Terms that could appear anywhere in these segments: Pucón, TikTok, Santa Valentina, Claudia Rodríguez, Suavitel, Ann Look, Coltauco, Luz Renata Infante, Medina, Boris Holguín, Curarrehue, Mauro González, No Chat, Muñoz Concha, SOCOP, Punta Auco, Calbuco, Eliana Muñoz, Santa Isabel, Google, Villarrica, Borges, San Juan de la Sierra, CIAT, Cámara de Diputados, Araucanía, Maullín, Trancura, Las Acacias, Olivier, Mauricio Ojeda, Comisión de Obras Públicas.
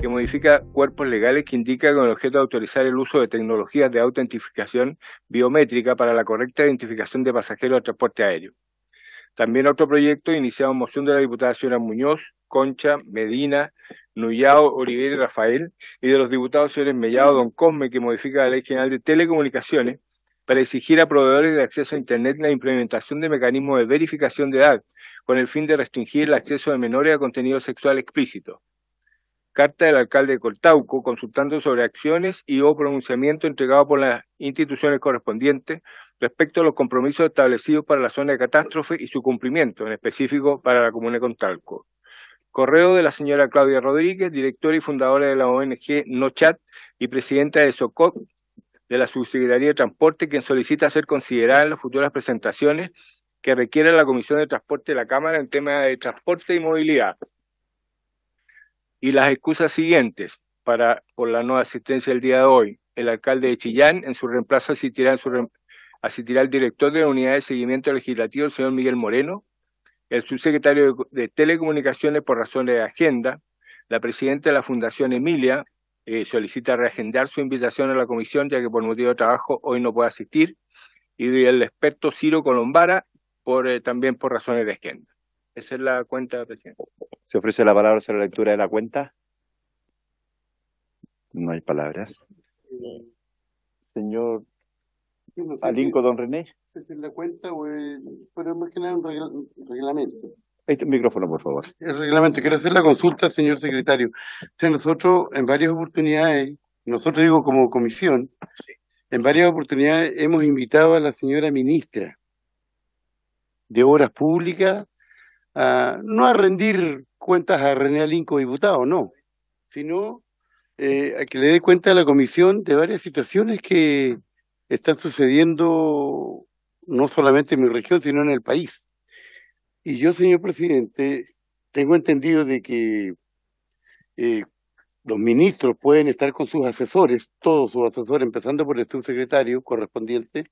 que modifica cuerpos legales que indica con el objeto de autorizar el uso de tecnologías de autentificación biométrica para la correcta identificación de pasajeros de transporte aéreo. También otro proyecto iniciado en moción de la diputada señora Muñoz, Concha, Medina, Nuyao, Olivier y Rafael, y de los diputados señores Mellado, Don Cosme, que modifica la Ley General de Telecomunicaciones para exigir a proveedores de acceso a Internet la implementación de mecanismos de verificación de edad, con el fin de restringir el acceso de menores a contenido sexual explícito. Carta del alcalde de Coltauco, consultando sobre acciones y o pronunciamiento entregado por las instituciones correspondientes respecto a los compromisos establecidos para la zona de catástrofe y su cumplimiento, en específico para la comuna de Coltauco. Correo de la señora Claudia Rodríguez, directora y fundadora de la ONG No Chat y presidenta de SOCOP de la Subsecretaría de Transporte, quien solicita ser considerada en las futuras presentaciones que requiera la Comisión de Transporte de la Cámara en tema de transporte y movilidad. Y las excusas siguientes por la no asistencia el día de hoy. El alcalde de Chillán, en su reemplazo, asistirá el director de la Unidad de Seguimiento Legislativo, el señor Miguel Moreno, el subsecretario de Telecomunicaciones por razones de agenda, la presidenta de la Fundación Emilia solicita reagendar su invitación a la comisión, ya que por motivo de trabajo hoy no puede asistir, y el experto Ciro Colombara también por razones de agenda. Esa es la cuenta, presidente. ¿Se ofrece la palabra sobre la lectura de la cuenta? No hay palabras. Señor no sé Alinco, don René. ¿Es la cuenta o pero más que nada un reglamento? Este micrófono, por favor. El reglamento. Quiero hacer la consulta, señor secretario. Nosotros, en varias oportunidades, nosotros digo como comisión, en varias oportunidades hemos invitado a la señora ministra de Obras Públicas no a rendir cuentas a René Alinco, diputado, no, sino a que le dé cuenta a la comisión de varias situaciones que están sucediendo no solamente en mi región, sino en el país. Y yo, señor presidente, tengo entendido de que los ministros pueden estar con sus asesores, todos sus asesores, empezando por el subsecretario correspondiente,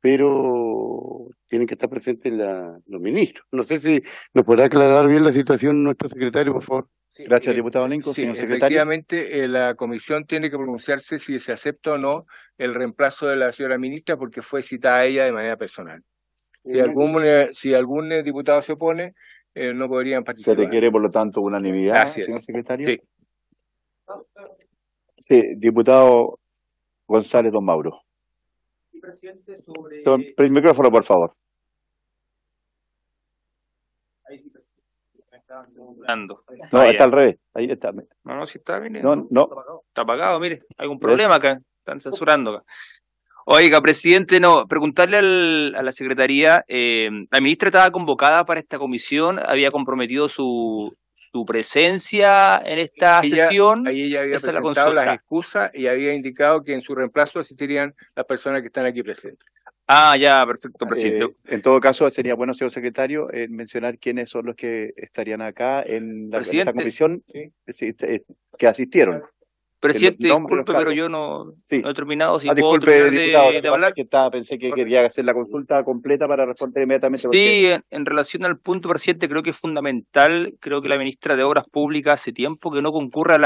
pero tienen que estar presentes los ministros. No sé si nos podrá aclarar bien la situación nuestro secretario, por favor. Sí, gracias, diputado Lincoln. Sí, señor secretario. Efectivamente, la comisión tiene que pronunciarse si se acepta o no el reemplazo de la señora ministra, porque fue citada a ella de manera personal. Si algún diputado se opone, no podrían participar. Se requiere, por lo tanto, unanimidad, gracias, señor secretario. Sí. Sí, diputado González, don Mauro. Presidente, sobre... El micrófono, por favor. Ahí sí, me estaban preguntando. No, está al revés. Ahí está. No, si está bien. No. Está apagado, mire. Hay un problema acá. Están censurando acá. Oiga, presidente, no. Preguntarle a la secretaría. La ministra estaba convocada para esta comisión. Había comprometido su presencia en esta sesión. Ahí ella había presentado las excusas y había indicado que en su reemplazo asistirían las personas que están aquí presentes. Ah, ya, perfecto, presidente. En todo caso, sería bueno, señor secretario, mencionar quiénes son los que estarían acá en esta comisión, ¿sí? Que asistieron. Presidente, disculpe, pero yo no he terminado. Si disculpe, diputado, de hablar. Que pensé que quería hacer la consulta completa para responder inmediatamente. Sí, en relación al punto, presidente, creo que es fundamental. Creo que la ministra de Obras Públicas hace tiempo que no concurre a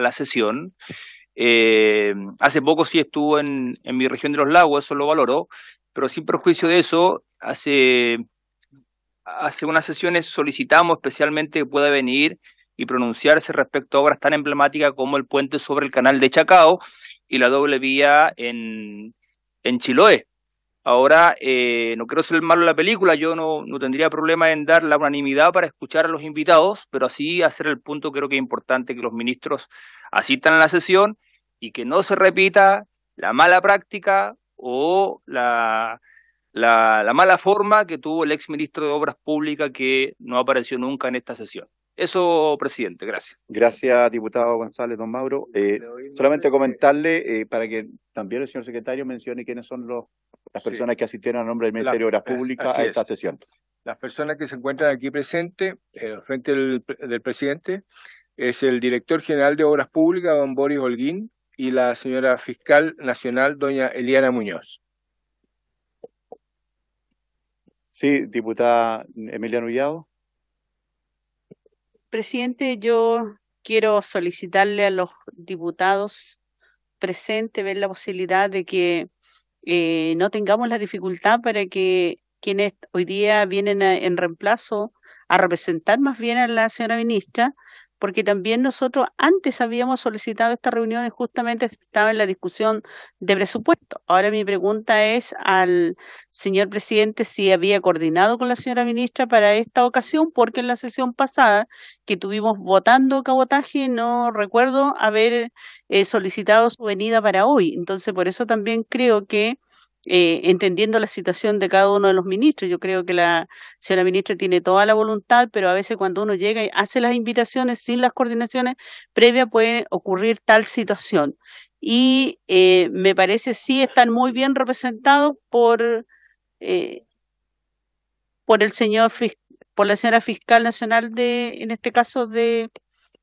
la sesión. Hace poco sí estuvo en mi región de Los Lagos, eso lo valoró, pero sin perjuicio de eso, hace unas sesiones solicitamos especialmente que pueda venir y pronunciarse respecto a obras tan emblemáticas como el puente sobre el canal de Chacao y la doble vía en Chiloé. Ahora, no quiero ser el malo de la película, yo no tendría problema en dar la unanimidad para escuchar a los invitados, pero así hacer el punto, creo que es importante que los ministros asistan a la sesión y que no se repita la mala práctica o la mala forma que tuvo el exministro de Obras Públicas que no apareció nunca en esta sesión. Eso, presidente, gracias. Gracias, diputado González, don Mauro. Solamente comentarle para que también el señor secretario mencione quiénes son las personas que asistieron a nombre del Ministerio de Obras Públicas a esta sesión. Las personas que se encuentran aquí presentes, frente del presidente, es el director general de Obras Públicas, don Boris Holguín, y la señora fiscal nacional, doña Eliana Muñoz. Sí, diputada Emilia Nuyado. Presidente, yo quiero solicitarle a los diputados presentes ver la posibilidad de que no tengamos la dificultad para que quienes hoy día vienen en reemplazo a representar más bien a la señora ministra, porque también nosotros antes habíamos solicitado esta reunión y justamente estaba en la discusión de presupuesto. Ahora mi pregunta es al señor presidente si había coordinado con la señora ministra para esta ocasión, porque en la sesión pasada que tuvimos votando cabotaje no recuerdo haber solicitado su venida para hoy. Entonces por eso también creo que entendiendo la situación de cada uno de los ministros, yo creo que la señora ministra tiene toda la voluntad, pero a veces cuando uno llega y hace las invitaciones sin las coordinaciones previas puede ocurrir tal situación. Y me parece sí están muy bien representados por el señor, por la señora fiscal nacional de, en este caso de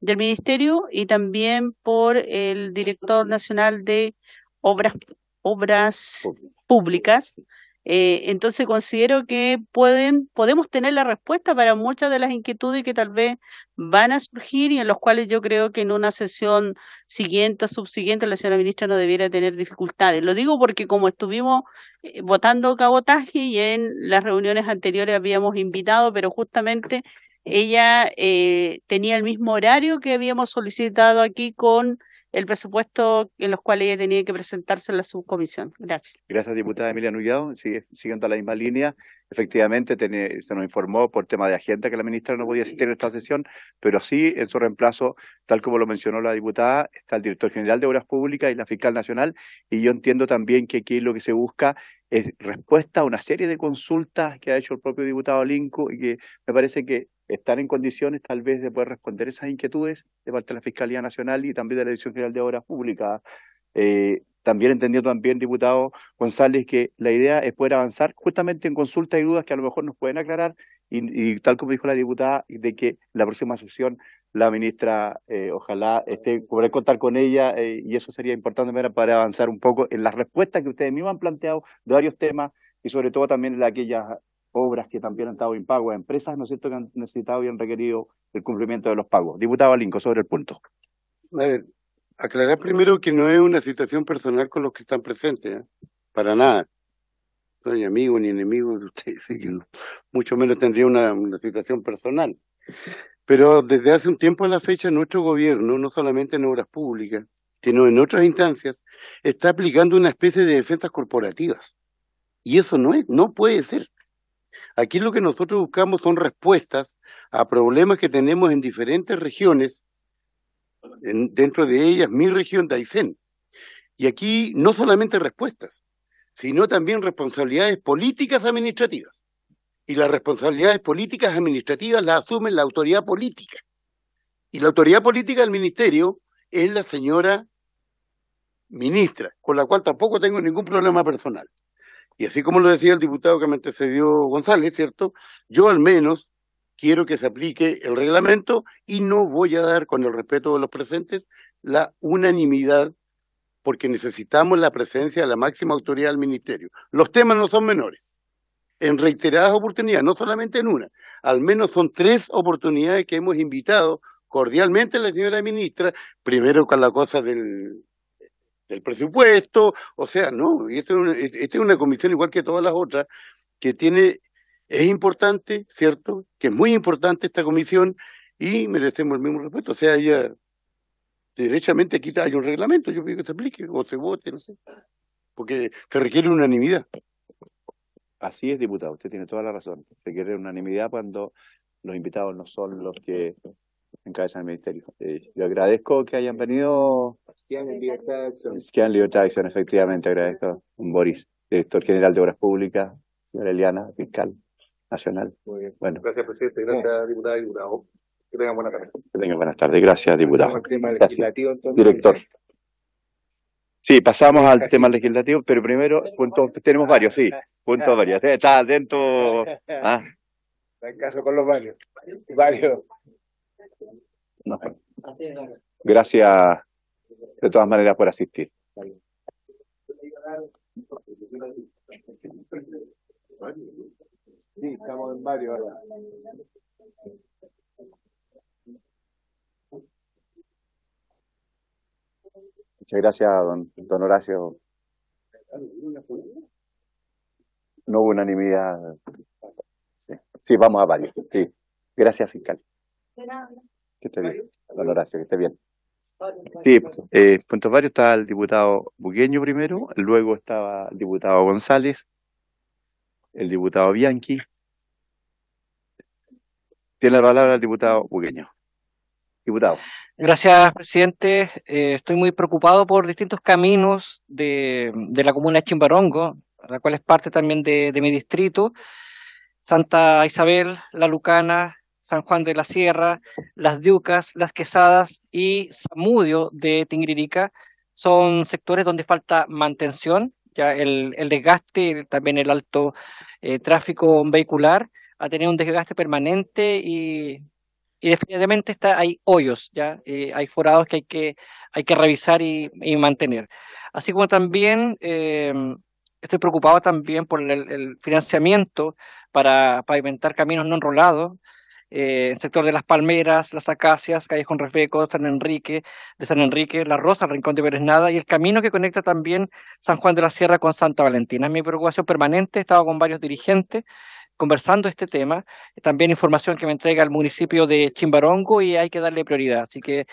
del ministerio, y también por el director nacional de obras públicas. Entonces considero que podemos tener la respuesta para muchas de las inquietudes que tal vez van a surgir y en los cuales yo creo que en una sesión siguiente o subsiguiente la señora ministra no debiera tener dificultades. Lo digo porque como estuvimos votando cabotaje y en las reuniones anteriores habíamos invitado, pero justamente ella tenía el mismo horario que habíamos solicitado aquí con el presupuesto en los cuales ella tenía que presentarse en la subcomisión. Gracias. Gracias, diputada Emilia Nuyado. Siguiendo la misma línea, efectivamente se nos informó por tema de agenda que la ministra no podía asistir a esta sesión, pero sí, en su reemplazo, tal como lo mencionó la diputada, está el director general de Obras Públicas y la fiscal nacional, y yo entiendo también que aquí lo que se busca es respuesta a una serie de consultas que ha hecho el propio diputado Linco y que me parece que están en condiciones tal vez de poder responder esas inquietudes de parte de la Fiscalía Nacional y también de la Dirección General de Obras Públicas. También entendió también, diputado González, que la idea es poder avanzar justamente en consultas y dudas que a lo mejor nos pueden aclarar y tal como dijo la diputada, de que la próxima sesión la ministra ojalá poder contar con ella y eso sería importante para avanzar un poco en las respuestas que ustedes mismos han planteado de varios temas y sobre todo también en aquellas obras que también han estado impagos a empresas, ¿no es cierto?, que han necesitado y han requerido el cumplimiento de los pagos. Diputado Linco, sobre el punto. A ver, aclarar primero que no es una situación personal con los que están presentes, ¿eh? Para nada. No soy amigo ni enemigo de ustedes, mucho menos tendría una situación personal. Pero desde hace un tiempo a la fecha nuestro gobierno, no solamente en obras públicas, sino en otras instancias, está aplicando una especie de defensas corporativas. Y eso no puede ser. Aquí lo que nosotros buscamos son respuestas a problemas que tenemos en diferentes regiones, dentro de ellas mi región de Aysén. Y aquí no solamente respuestas, sino también responsabilidades políticas administrativas. Y las responsabilidades políticas administrativas las asume la autoridad política. Y la autoridad política del ministerio es la señora ministra, con la cual tampoco tengo ningún problema personal. Y así como lo decía el diputado que me antecedió González, ¿cierto? Yo al menos quiero que se aplique el reglamento y no voy a dar, con el respeto de los presentes, la unanimidad, porque necesitamos la presencia de la máxima autoridad del ministerio. Los temas no son menores. En reiteradas oportunidades, no solamente en una, al menos son 3 oportunidades que hemos invitado cordialmente a la señora ministra, primero con la cosa del presupuesto, o sea, no, y esta es una comisión igual que todas las otras, que es importante, ¿cierto?, que es muy importante esta comisión, y merecemos el mismo respeto, o sea, ella, derechamente aquí hay un reglamento, yo pido que se aplique, o se vote, no sé, porque se requiere unanimidad. Así es, diputado, usted tiene toda la razón, se requiere unanimidad cuando los invitados no son los que encabezan el ministerio. Yo agradezco que hayan venido. Quedan en libertad de acción. Quedan en libertad de acción, efectivamente. Agradezco a Boris, director general de Obras Públicas, señora Eliana, fiscal nacional. Muy bien. Bueno. Gracias, presidente. Gracias, diputada y diputado. Que tengan buena tarde. Que tengan buenas tardes. Gracias, diputado. Gracias. Director. Sí, pasamos al tema legislativo, pero primero, tenemos varios, sí. Puntos varios. Está atento. Está en caso con los varios. Gracias, de todas maneras por asistir. Sí, estamos en varios ahora. Muchas gracias, don Horacio. No hubo unanimidad. Sí, sí, vamos a varios. Sí. Gracias, fiscal. Que esté bien, don Horacio, que esté bien. Sí, puntos varios. Está el diputado Buqueño primero, luego estaba el diputado González, el diputado Bianchi. Tiene la palabra el diputado Buqueño. Diputado. Gracias, presidente. Estoy muy preocupado por distintos caminos de la comuna de Chimbarongo, la cual es parte también de mi distrito. Santa Isabel, La Lucana, San Juan de la Sierra, Las Diucas, Las Quesadas y Zamudio de Tinguiririca son sectores donde falta mantención, ya el desgaste, también el alto tráfico vehicular, ha tenido un desgaste permanente y definitivamente hay hoyos, ya hay forados que hay que revisar y mantener. Así como también estoy preocupado también por el financiamiento para pavimentar caminos no enrolados, el sector de Las Palmeras, Las Acacias, Callejón Refeco, San Enrique, La Rosa, Rincón de Peresnada y el camino que conecta también San Juan de la Sierra con Santa Valentina. Es mi preocupación permanente, he estado con varios dirigentes conversando este tema, también información que me entrega el municipio de Chimbarongo y hay que darle prioridad. Así que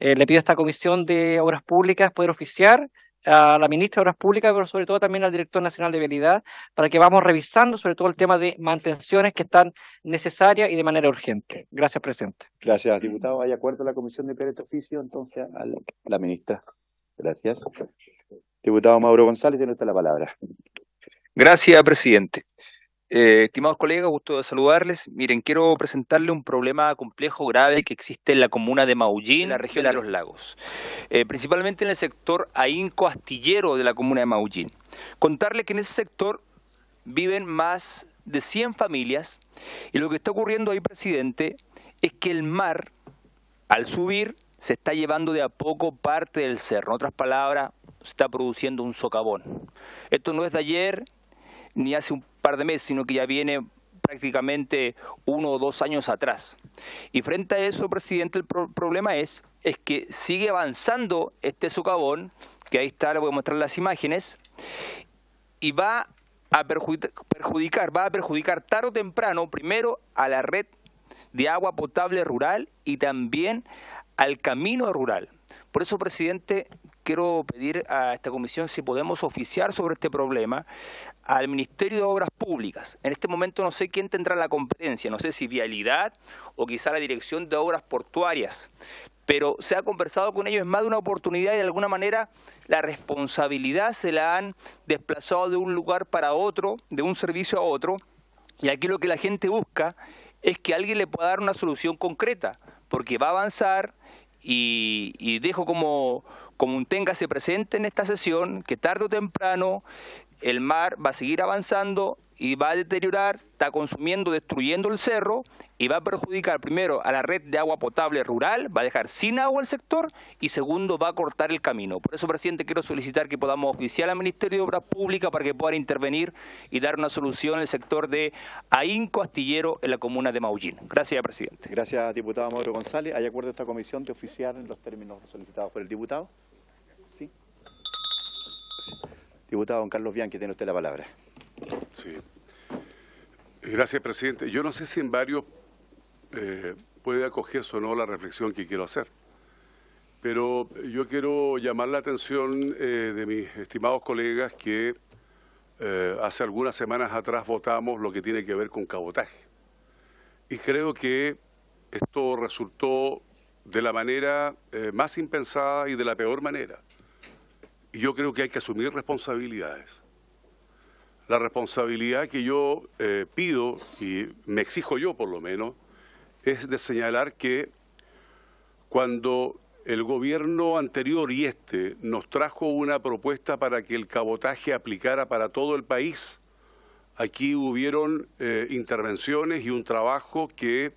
le pido a esta Comisión de Obras Públicas poder oficiar a la ministra de Obras Públicas, pero sobre todo también al director nacional de Vialidad, para que vamos revisando sobre todo el tema de mantenciones que están necesarias y de manera urgente. Gracias, presidente. Gracias, diputado. Hay acuerdo en la comisión de Perito Oficio, entonces, a la ministra. Gracias. Diputado Mauro González, tiene usted la palabra. Gracias, presidente. Estimados colegas, gusto de saludarles. Miren, quiero presentarle un problema complejo, grave, que existe en la comuna de Maullín, en la región de Los Lagos. Principalmente en el sector Ahínco-Astillero de la comuna de Maullín. Contarle que en ese sector viven más de 100 familias y lo que está ocurriendo ahí, presidente, es que el mar, al subir, se está llevando de a poco parte del cerro. En otras palabras, se está produciendo un socavón. Esto no es de ayer ni hace un par de meses, sino que ya viene prácticamente 1 o 2 años atrás. Y frente a eso, presidente, el problema es que sigue avanzando este socavón, que ahí está, le voy a mostrar las imágenes, y va a perjudicar tarde o temprano, primero a la red de agua potable rural y también al camino rural. Por eso, presidente, quiero pedir a esta comisión si podemos oficiar sobre este problema al Ministerio de Obras Públicas. En este momento no sé quién tendrá la competencia, no sé si Vialidad o quizá la Dirección de Obras Portuarias, pero se ha conversado con ellos en más de una oportunidad y de alguna manera la responsabilidad se la han desplazado de un lugar para otro, de un servicio a otro, y aquí lo que la gente busca es que alguien le pueda dar una solución concreta, porque va a avanzar. Y dejo como un téngase presente en esta sesión que tarde o temprano el mar va a seguir avanzando y va a deteriorar, está consumiendo, destruyendo el cerro y va a perjudicar primero a la red de agua potable rural, va a dejar sin agua el sector y segundo va a cortar el camino. Por eso, presidente, quiero solicitar que podamos oficiar al Ministerio de Obras Públicas para que puedan intervenir y dar una solución al sector de Ahínco Astillero en la comuna de Maullín. Gracias, presidente. Gracias, diputado Mauro González. ¿Hay acuerdo de esta comisión de oficiar en los términos solicitados por el diputado? Sí. Diputado don Carlos Bianchi, tiene usted la palabra. Sí. Gracias, presidente. Yo no sé si en varios puede acogerse o no la reflexión que quiero hacer, pero yo quiero llamar la atención de mis estimados colegas que hace algunas semanas atrás votamos lo que tiene que ver con cabotaje. Y creo que esto resultó de la manera más impensada y de la peor manera. Y yo creo que hay que asumir responsabilidades. La responsabilidad que yo pido, y me exijo yo por lo menos, es de señalar que cuando el gobierno anterior y este nos trajo una propuesta para que el cabotaje aplicara para todo el país, aquí hubieron intervenciones y un trabajo que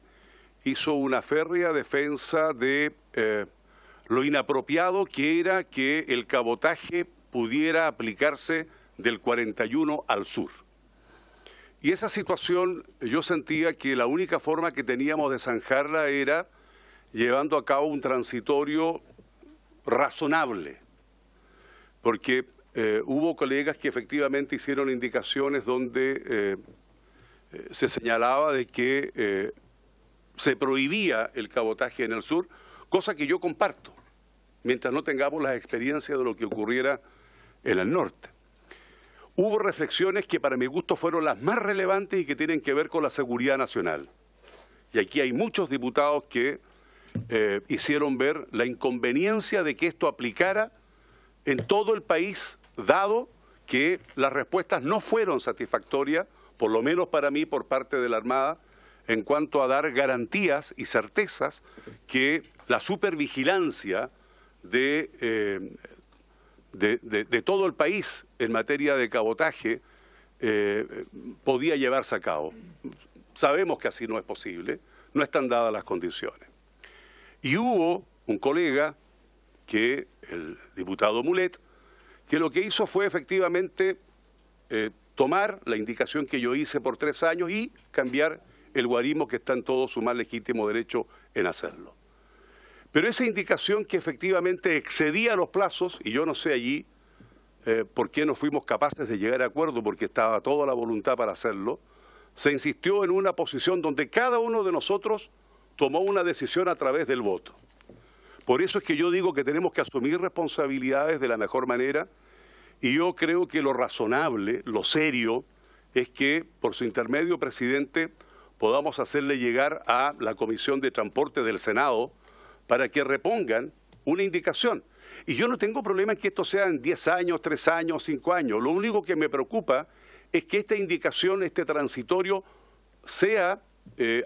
hizo una férrea defensa de lo inapropiado que era que el cabotaje pudiera aplicarse del 41 al sur. Y esa situación yo sentía que la única forma que teníamos de zanjarla era llevando a cabo un transitorio razonable, porque hubo colegas que efectivamente hicieron indicaciones donde se señalaba de que se prohibía el cabotaje en el sur, cosa que yo comparto, mientras no tengamos las experiencias de lo que ocurriera en el norte. Hubo reflexiones que para mi gusto fueron las más relevantes y que tienen que ver con la seguridad nacional. Y aquí hay muchos diputados que hicieron ver la inconveniencia de que esto aplicara en todo el país, dado que las respuestas no fueron satisfactorias, por lo menos para mí, por parte de la Armada, en cuanto a dar garantías y certezas que la supervigilancia de todo el país en materia de cabotaje podía llevarse a cabo. Sabemos que así no es posible, no están dadas las condiciones. Y hubo un colega, que el diputado Mulet, que lo que hizo fue efectivamente tomar la indicación que yo hice por 3 años y cambiar el guarismo que está en todo su más legítimo derecho en hacerlo. Pero esa indicación que efectivamente excedía los plazos, y yo no sé allí por qué no fuimos capaces de llegar a acuerdo, porque estaba toda la voluntad para hacerlo, se insistió en una posición donde cada uno de nosotros tomó una decisión a través del voto. Por eso es que yo digo que tenemos que asumir responsabilidades de la mejor manera, y yo creo que lo razonable, lo serio, es que por su intermedio, presidente, podamos hacerle llegar a la Comisión de Transporte del Senado para que repongan una indicación. Y yo no tengo problema en que esto sea en 10 años, 3 años, 5 años. Lo único que me preocupa es que esta indicación, este transitorio, sea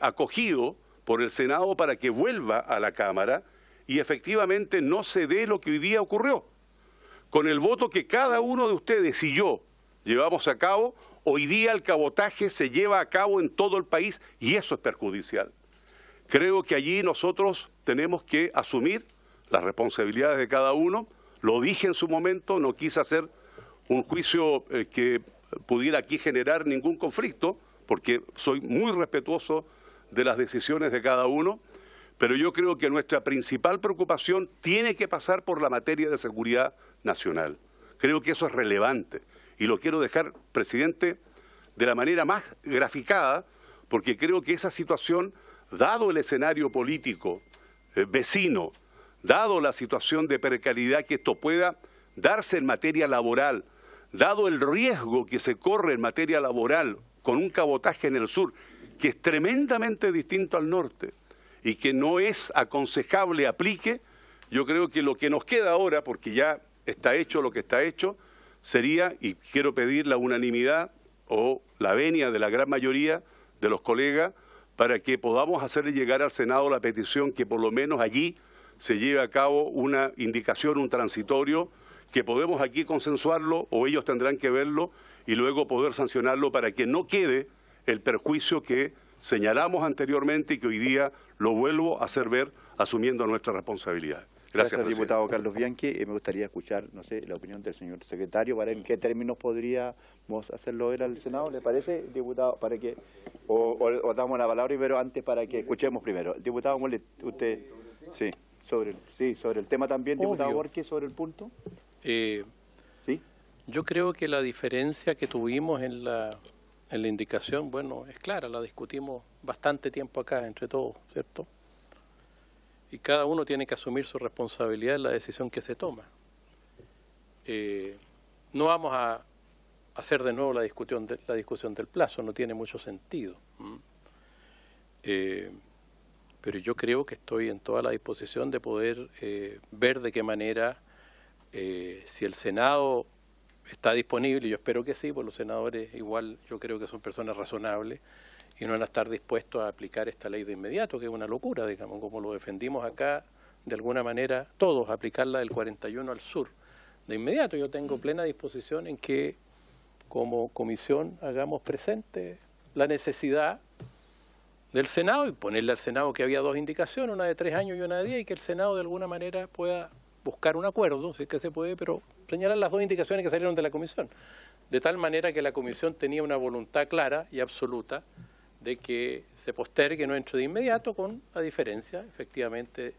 acogido por el Senado para que vuelva a la Cámara y efectivamente no se dé lo que hoy día ocurrió. Con el voto que cada uno de ustedes y yo llevamos a cabo, hoy día el cabotaje se lleva a cabo en todo el país y eso es perjudicial. Creo que allí nosotros tenemos que asumir las responsabilidades de cada uno. Lo dije en su momento, no quise hacer un juicio que pudiera aquí generar ningún conflicto, porque soy muy respetuoso de las decisiones de cada uno, pero yo creo que nuestra principal preocupación tiene que pasar por la materia de seguridad nacional. Creo que eso es relevante. Y lo quiero dejar, presidente, de la manera más graficada, porque creo que esa situación, dado el escenario político vecino, dado la situación de precariedad que esto pueda darse en materia laboral, dado el riesgo que se corre en materia laboral con un cabotaje en el sur, que es tremendamente distinto al norte y que no es aconsejable aplique, yo creo que lo que nos queda ahora, porque ya está hecho lo que está hecho, sería, y quiero pedir la unanimidad o la venia de la gran mayoría de los colegas para que podamos hacerle llegar al Senado la petición que por lo menos allí se lleve a cabo una indicación, un transitorio, que podemos aquí consensuarlo o ellos tendrán que verlo y luego poder sancionarlo para que no quede el perjuicio que señalamos anteriormente y que hoy día lo vuelvo a hacer ver asumiendo nuestra responsabilidad. Gracias, diputado Carlos Bianchi. Me gustaría escuchar, no sé, la opinión del señor secretario, para en qué términos podríamos hacerlo ver al Senado, ¿le parece, diputado? Para que o damos la palabra, pero antes para que escuchemos primero. Diputado Mulet, usted, sobre el tema también, diputado Borges, sobre el punto. ¿Sí? Yo creo que la diferencia que tuvimos en la indicación, bueno, es clara, la discutimos bastante tiempo acá, entre todos, ¿cierto? Y cada uno tiene que asumir su responsabilidad en la decisión que se toma. No vamos a hacer de nuevo la discusión del plazo, no tiene mucho sentido. Pero yo creo que estoy en toda la disposición de poder ver de qué manera, si el Senado está disponible, y yo espero que sí, porque los senadores igual yo creo que son personas razonables, y no van a estar dispuestos a aplicar esta ley de inmediato, que es una locura, digamos, como lo defendimos acá, de alguna manera, todos, aplicarla del 41 al sur. De inmediato yo tengo plena disposición en que, como comisión, hagamos presente la necesidad del Senado y ponerle al Senado que había dos indicaciones, una de 3 años y una de 10, y que el Senado de alguna manera pueda buscar un acuerdo, si es que se puede, pero señalar las dos indicaciones que salieron de la Comisión. De tal manera que la Comisión tenía una voluntad clara y absoluta de que se postergue, no entre de inmediato, con la diferencia, efectivamente,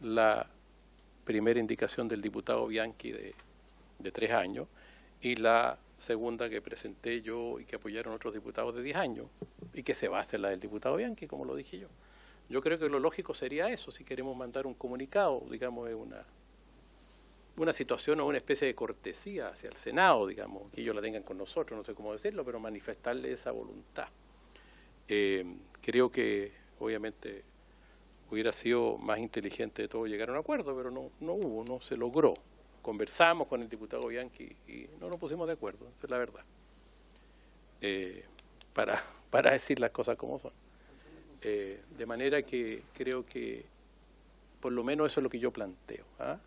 la primera indicación del diputado Bianchi de 3 años y la segunda que presenté yo y que apoyaron otros diputados de 10 años y que se basa en la del diputado Bianchi, como lo dije yo. Yo creo que lo lógico sería eso, si queremos mandar un comunicado, digamos, es una situación o una especie de cortesía hacia el Senado, digamos, que ellos la tengan con nosotros, no sé cómo decirlo, pero manifestarle esa voluntad. Creo que, obviamente, hubiera sido más inteligente de todo llegar a un acuerdo, pero no hubo, no se logró. Conversamos con el diputado Bianchi y no nos pusimos de acuerdo, esa es la verdad, para decir las cosas como son. De manera que creo que, por lo menos eso es lo que yo planteo, ¿ah?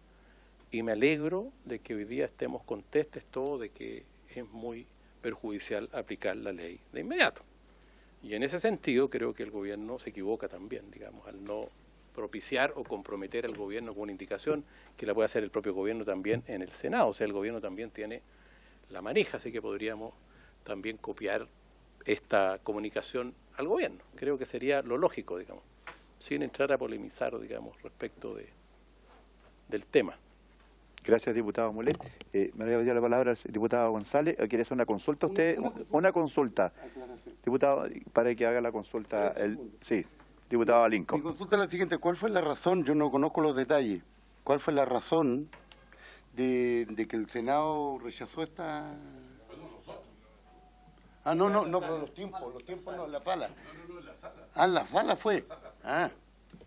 Y me alegro de que hoy día estemos contestes todo de que es muy perjudicial aplicar la ley de inmediato. Y en ese sentido creo que el gobierno se equivoca también, digamos, al no propiciar o comprometer al gobierno con una indicación que la puede hacer el propio gobierno también en el Senado. O sea, el gobierno también tiene la manija, así que podríamos también copiar esta comunicación al gobierno. Creo que sería lo lógico, digamos, sin entrar a polemizar, digamos, respecto del tema. Gracias, diputado Mulet. Me voy a pedir la palabra al diputado González. ¿Quiere hacer una consulta usted? Una consulta. Diputado, para que haga la consulta. Sí, diputado Alinco. Mi consulta es la siguiente. ¿Cuál fue la razón? Yo no conozco los detalles. ¿Cuál fue la razón de que el Senado rechazó esta...? Ah, no, los tiempos no, en la sala. No, en la sala. Ah, en la sala fue. Ah.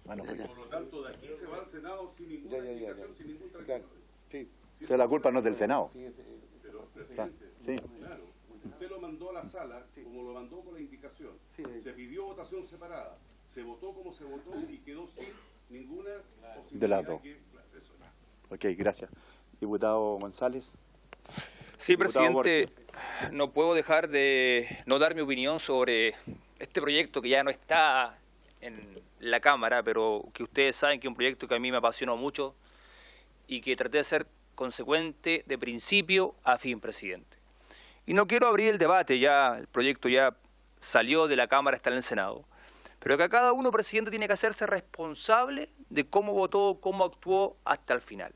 Bueno, pues por lo tanto, de aquí se va al Senado sin ninguna indicación, sin ningún tratamiento. Sí. O sea, la culpa no es del Senado. Sí, pero, presidente, claro, usted lo mandó a la sala, como lo mandó con la indicación. Sí, se pidió votación separada, se votó como se votó y quedó sin ninguna posibilidad de que... Eso. Ok, gracias. Diputado González. Sí, diputado presidente, Borges. No puedo dejar de no dar mi opinión sobre este proyecto que ya no está en la Cámara, pero que ustedes saben que es un proyecto que a mí me apasionó mucho, y que traté de ser consecuente de principio a fin, presidente. Y no quiero abrir el debate, ya el proyecto ya salió de la Cámara, está en el Senado, pero que a cada uno, presidente, tiene que hacerse responsable de cómo votó, cómo actuó hasta el final.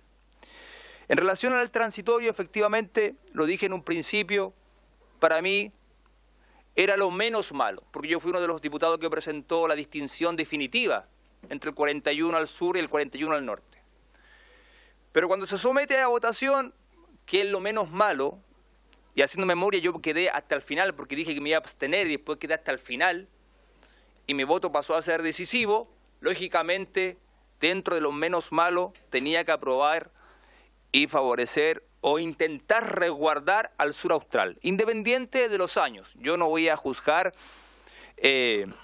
En relación al transitorio, efectivamente, lo dije en un principio, para mí era lo menos malo, porque yo fui uno de los diputados que presentó la distinción definitiva entre el 41 al sur y el 41 al norte. Pero cuando se somete a votación, que es lo menos malo, y haciendo memoria yo quedé hasta el final, porque dije que me iba a abstener y después quedé hasta el final, y mi voto pasó a ser decisivo, lógicamente, dentro de lo menos malo, tenía que aprobar y favorecer o intentar resguardar al sur austral, independiente de los años. Yo no voy a juzgar el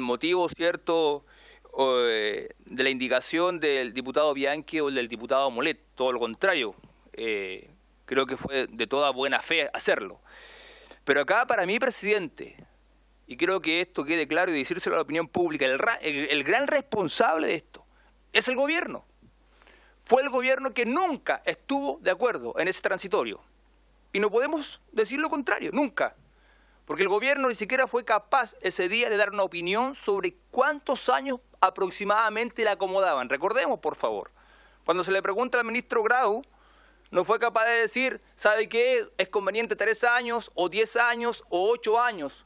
motivo, ¿cierto?, de la indicación del diputado Bianchi o del diputado Mulet, todo lo contrario, creo que fue de toda buena fe hacerlo. Pero acá para mí, presidente, y creo que esto quede claro y decírselo a la opinión pública, el gran responsable de esto es el gobierno. Fue el gobierno que nunca estuvo de acuerdo en ese transitorio. Y no podemos decir lo contrario, nunca. Porque el gobierno ni siquiera fue capaz ese día de dar una opinión sobre cuántos años aproximadamente le acomodaban. Recordemos, por favor, cuando se le pregunta al ministro Grau, no fue capaz de decir, ¿sabe qué? Es conveniente 3 años, o 10 años, o 8 años.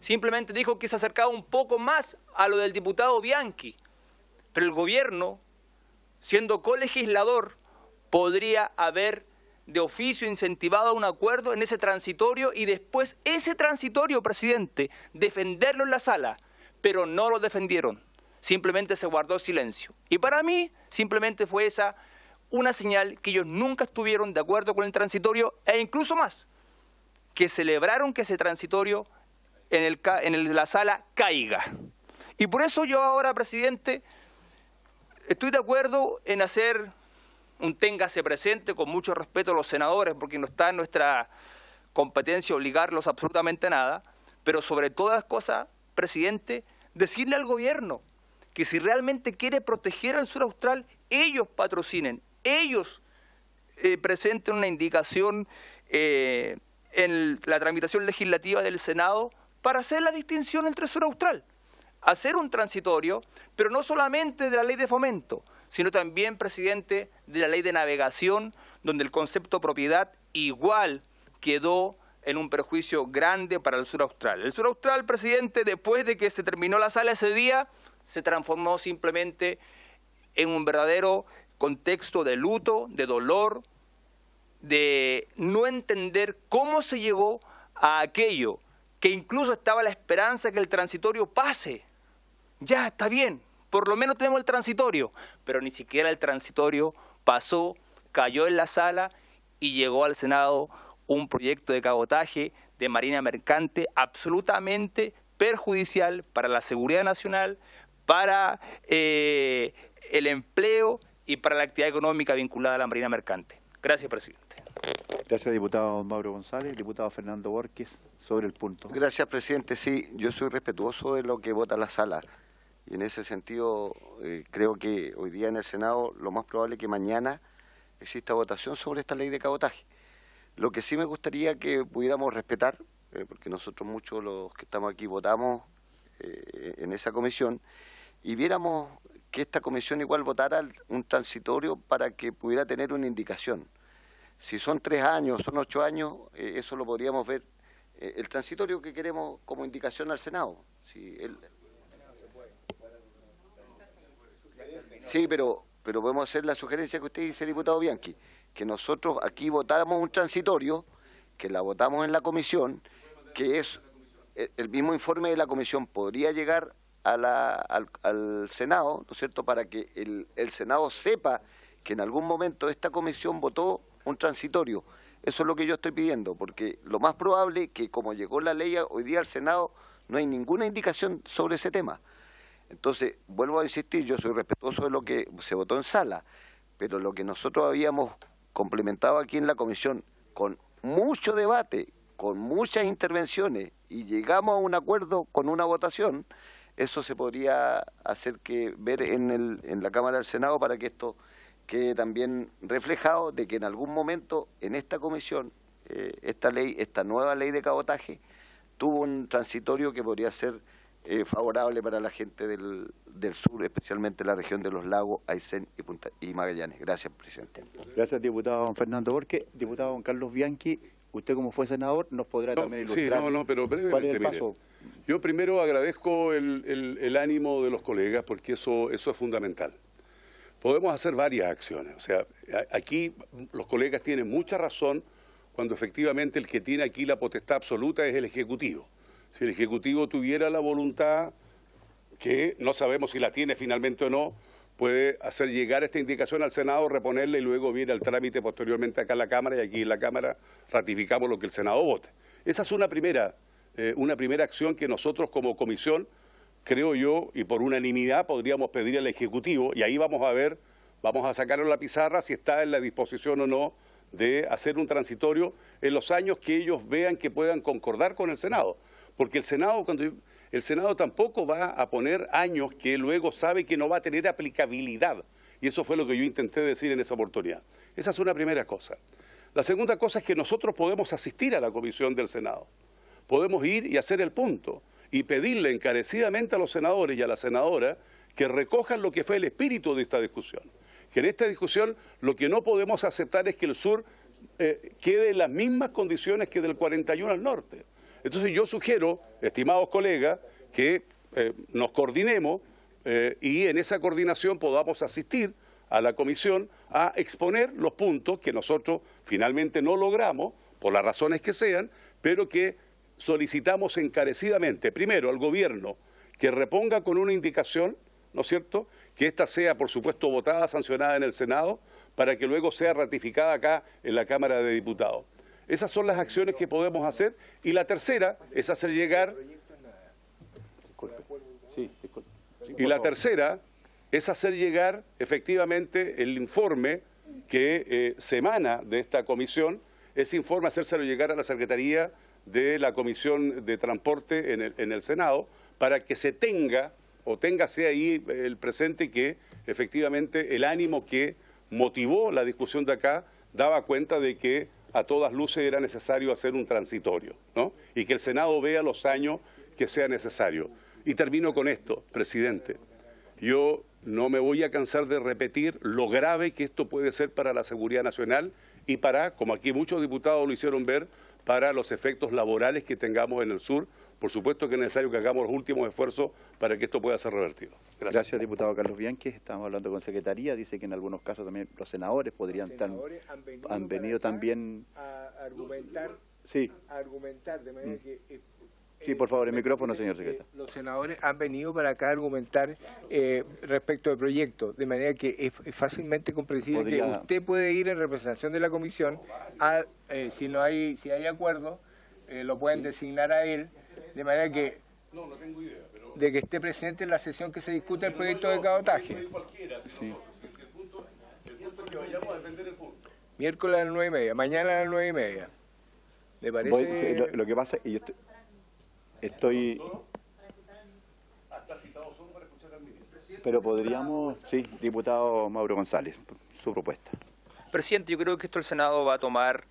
Simplemente dijo que se acercaba un poco más a lo del diputado Bianchi. Pero el gobierno, siendo colegislador, podría haber de oficio incentivado a un acuerdo en ese transitorio y después ese transitorio, presidente, defenderlo en la sala, pero no lo defendieron, simplemente se guardó silencio. Y para mí, simplemente fue esa una señal que ellos nunca estuvieron de acuerdo con el transitorio e incluso más, que celebraron que ese transitorio en la sala caiga. Y por eso yo ahora, presidente, estoy de acuerdo en hacer... un téngase presente con mucho respeto a los senadores, porque no está en nuestra competencia obligarlos absolutamente a nada, Pero sobre todas las cosas, presidente, decirle al gobierno que si realmente quiere proteger al sur austral, ellos patrocinen, ellos presenten una indicación en la tramitación legislativa del Senado para hacer la distinción entre sur austral, hacer un transitorio, pero no solamente de la ley de fomento, sino también, presidente, de la ley de navegación, donde el concepto propiedad igual quedó en un perjuicio grande para el sur austral. El sur austral, presidente, después de que se terminó la sala ese día, se transformó simplemente en un verdadero contexto de luto, de dolor, de no entender cómo se llegó a aquello, que incluso estaba la esperanza que el transitorio pase. Ya, está bien, por lo menos tenemos el transitorio, pero ni siquiera el transitorio pasó, cayó en la sala y llegó al Senado un proyecto de cabotaje de marina mercante absolutamente perjudicial para la seguridad nacional, para el empleo y para la actividad económica vinculada a la marina mercante. Gracias, presidente. Gracias, diputado Mauro González. Diputado Fernando Borges, sobre el punto. Gracias, presidente. Sí, yo soy respetuoso de lo que vota la sala. Y en ese sentido, creo que hoy día en el Senado lo más probable es que mañana exista votación sobre esta ley de cabotaje. Lo que sí me gustaría que pudiéramos respetar, porque nosotros muchos los que estamos aquí votamos en esa comisión, y viéramos que esta comisión igual votara un transitorio para que pudiera tener una indicación. Si son 3 años, son 8 años, eso lo podríamos ver. El transitorio que queremos como indicación al Senado. Si el... Sí, pero podemos hacer la sugerencia que usted dice, diputado Bianchi, que nosotros aquí votáramos un transitorio, que la votamos en la comisión, que es el mismo informe de la comisión podría llegar al Senado, ¿no es cierto?, para que el Senado sepa que en algún momento esta comisión votó un transitorio. Eso es lo que yo estoy pidiendo, porque lo más probable es que como llegó la ley hoy día al Senado, no hay ninguna indicación sobre ese tema. Entonces, vuelvo a insistir, yo soy respetuoso de lo que se votó en sala, pero lo que nosotros habíamos complementado aquí en la comisión, con mucho debate, con muchas intervenciones, y llegamos a un acuerdo con una votación. Eso se podría hacer que ver en la Cámara del Senado para que esto quede también reflejado de que en algún momento en esta comisión, esta nueva ley de cabotaje, tuvo un transitorio que podría ser favorable para la gente del sur, especialmente la región de Los Lagos, Aysén y Magallanes. Gracias, presidente. Gracias, diputado Fernando Borges. Diputado don Carlos Bianchi, usted como fue senador nos podrá también ilustrar. Sí, pero brevemente, mire, yo primero agradezco el ánimo de los colegas porque eso es fundamental. Podemos hacer varias acciones, o sea, aquí los colegas tienen mucha razón cuando efectivamente el que tiene aquí la potestad absoluta es el Ejecutivo. Si el Ejecutivo tuviera la voluntad, que no sabemos si la tiene finalmente o no, puede hacer llegar esta indicación al Senado, reponerla y luego viene al trámite posteriormente acá a la Cámara y aquí en la Cámara ratificamos lo que el Senado vote. Esa es una primera acción que nosotros como comisión, creo yo, y por unanimidad podríamos pedir al Ejecutivo y ahí vamos a ver, vamos a sacarlo a la pizarra si está en la disposición o no de hacer un transitorio en los años que ellos vean que puedan concordar con el Senado. Porque el Senado, el Senado tampoco va a poner años que luego sabe que no va a tener aplicabilidad. Y eso fue lo que yo intenté decir en esa oportunidad. Esa es una primera cosa. La segunda cosa es que nosotros podemos asistir a la comisión del Senado. Podemos ir y hacer el punto y pedirle encarecidamente a los senadores y a la senadora que recojan lo que fue el espíritu de esta discusión. Que en esta discusión lo que no podemos aceptar es que el sur quede en las mismas condiciones que del 41 al norte. Entonces yo sugiero, estimados colegas, que nos coordinemos y en esa coordinación podamos asistir a la comisión a exponer los puntos que nosotros finalmente no logramos, por las razones que sean, pero que solicitamos encarecidamente, primero, al gobierno que reponga con una indicación, ¿no es cierto?, que esta sea, por supuesto, votada, sancionada en el Senado, para que luego sea ratificada acá en la Cámara de Diputados. Esas son las acciones que podemos hacer. Y la tercera es hacer llegar... Y la tercera es hacer llegar, efectivamente, el informe que se emana de esta comisión, ese informe hacérselo llegar a la Secretaría de la Comisión de Transporte en el Senado, para que se tenga, o téngase ahí el presente que efectivamente el ánimo que motivó la discusión de acá daba cuenta de que a todas luces era necesario hacer un transitorio, ¿no? Y que el Senado vea los años que sea necesario. Y termino con esto, presidente. Yo no me voy a cansar de repetir lo grave que esto puede ser para la seguridad nacional y para, como aquí muchos diputados lo hicieron ver, para los efectos laborales que tengamos en el sur. Por supuesto que es necesario que hagamos los últimos esfuerzos para que esto pueda ser revertido. Gracias. Gracias, diputado Carlos Bianchi. Estamos hablando con Secretaría. Dice que en algunos casos también los senadores podrían han venido también a argumentar, sí, a argumentar de manera que... Sí, por favor, el micrófono, señor secretario. Los senadores han venido para acá a argumentar respecto del proyecto, de manera que es fácilmente comprensible que usted puede ir en representación de la comisión, a, si hay acuerdo, lo pueden designar a él, de manera que no tengo idea, pero... de que esté presente en la sesión que se discute el proyecto de cabotaje. Sí. Miércoles a las 9:30, mañana a las 9:30. ¿Le parece? Lo que pasa es que yo estoy... Pero podríamos... Sí, diputado Mauro González, su propuesta. Presidente, yo creo que esto el Senado va a tomar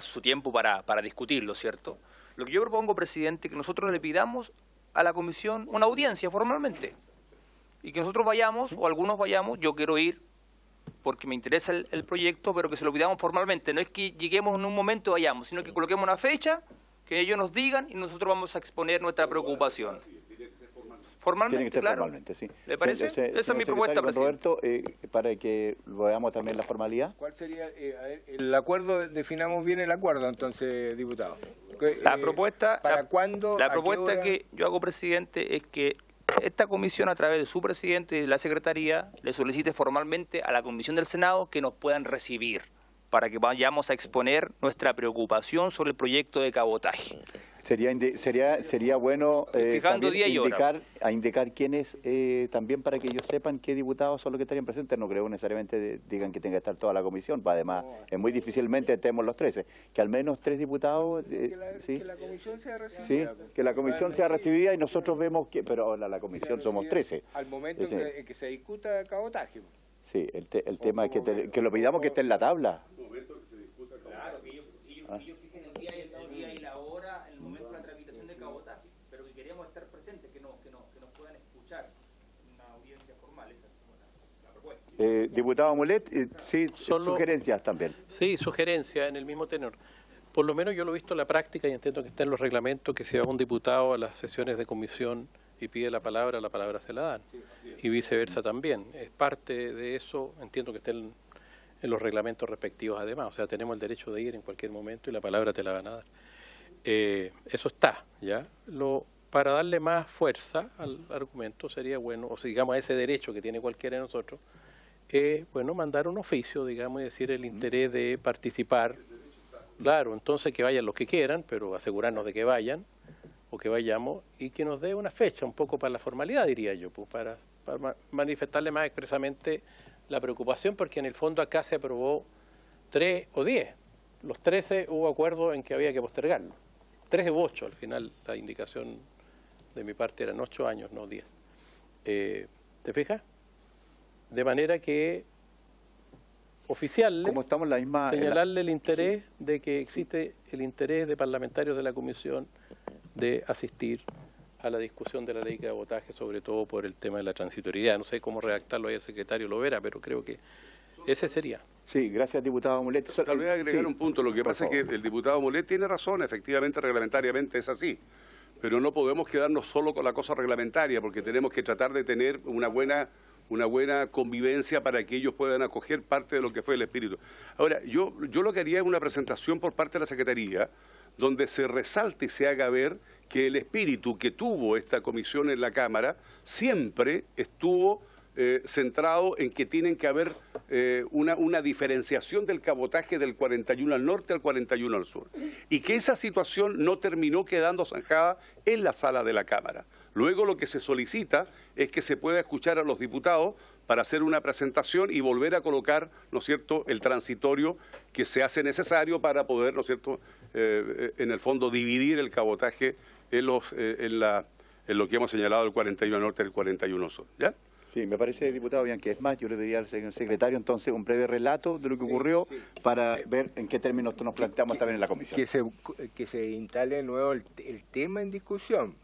su tiempo para discutirlo, ¿cierto? Lo que yo propongo, presidente, que nosotros le pidamos a la comisión una audiencia formalmente. Y que nosotros vayamos, o algunos vayamos, yo quiero ir porque me interesa el proyecto, pero que se lo pidamos formalmente. No es que lleguemos en un momento y vayamos, sino que coloquemos una fecha... que ellos nos digan y nosotros vamos a exponer nuestra preocupación. Formalmente, tiene que ser formalmente, sí. ¿Le parece? Esa es mi propuesta, presidente. Roberto, para que veamos también la formalidad. ¿Cuál sería el acuerdo? Definamos bien el acuerdo, entonces, diputado. La propuesta... ¿Para cuándo? La propuesta que yo hago, presidente, es que esta comisión, a través de su presidente y de la secretaría, le solicite formalmente a la comisión del Senado que nos puedan recibir, para que vayamos a exponer nuestra preocupación sobre el proyecto de cabotaje. Sería bueno indicar quiénes, también para que ellos sepan qué diputados son los que estarían presentes. No creo necesariamente digan que tenga que estar toda la comisión, además es muy difícilmente estemos los 13, que al menos 3 diputados... ¿sí? Que la comisión sea recibida. Sí, que la comisión sea recibida y nosotros vemos que... Pero la comisión somos 13. Al momento en que se discuta cabotaje. Sí, el tema es que lo pidamos que esté en la tabla. Claro, que ellos fijen el día y la hora, el momento de la tramitación de cabotaje, pero que queremos estar presentes, que nos puedan escuchar en una audiencia formal. Esa es la propuesta. Diputado Mulet, sí, sugerencias también. Sí, sugerencias en el mismo tenor. Por lo menos yo lo he visto en la práctica y entiendo que está en los reglamentos que si va un diputado a las sesiones de comisión y pide la palabra se la dan, y viceversa también. Es parte de eso, entiendo que estén en los reglamentos respectivos además, o sea, tenemos el derecho de ir en cualquier momento y la palabra te la van a dar. Eso está, ¿ya? Para darle más fuerza al argumento sería bueno, o sea, digamos a ese derecho que tiene cualquiera de nosotros, bueno, mandar un oficio, digamos, y decir el interés de participar. Claro, entonces que vayan los que quieran, pero asegurarnos de que vayan, o que vayamos, y que nos dé una fecha un poco para la formalidad, diría yo, pues, para manifestarle más expresamente la preocupación, porque en el fondo acá se aprobó 3 o 10. Los 13 hubo acuerdo en que había que postergarlo. 3 u 8, al final la indicación de mi parte eran 8 años, no 10. ¿Te fijas? De manera que oficiarle, como estamos en la misma, señalarle el interés de que existe el interés de parlamentarios de la comisión de asistir a la discusión de la ley de cabotaje, sobre todo por el tema de la transitoriedad. No sé cómo redactarlo ahí el secretario, lo verá, pero creo que ese sería. Sí, gracias, diputado Mulet. Tal vez agregar un punto. Lo que pasa es que el diputado Mulet tiene razón, efectivamente, reglamentariamente es así. Pero no podemos quedarnos solo con la cosa reglamentaria, porque tenemos que tratar de tener una buena convivencia para que ellos puedan acoger parte de lo que fue el espíritu. Ahora, yo lo que haría es una presentación por parte de la Secretaría, donde se resalte y se haga ver que el espíritu que tuvo esta comisión en la Cámara siempre estuvo centrado en que tienen que haber una diferenciación del cabotaje del 41 al norte al 41 al sur. Y que esa situación no terminó quedando zanjada en la sala de la Cámara. Luego lo que se solicita es que se pueda escuchar a los diputados para hacer una presentación y volver a colocar, ¿no es cierto?, el transitorio que se hace necesario para poder, ¿no es cierto?, en el fondo dividir el cabotaje en lo que hemos señalado el 41 Norte y el 41 Sur, ¿ya? Sí, me parece, diputado Bianchi, es más, yo le pediría al secretario entonces un breve relato de lo que ocurrió para ver en qué términos nos planteamos también en la comisión. Que se instale de nuevo el tema en discusión,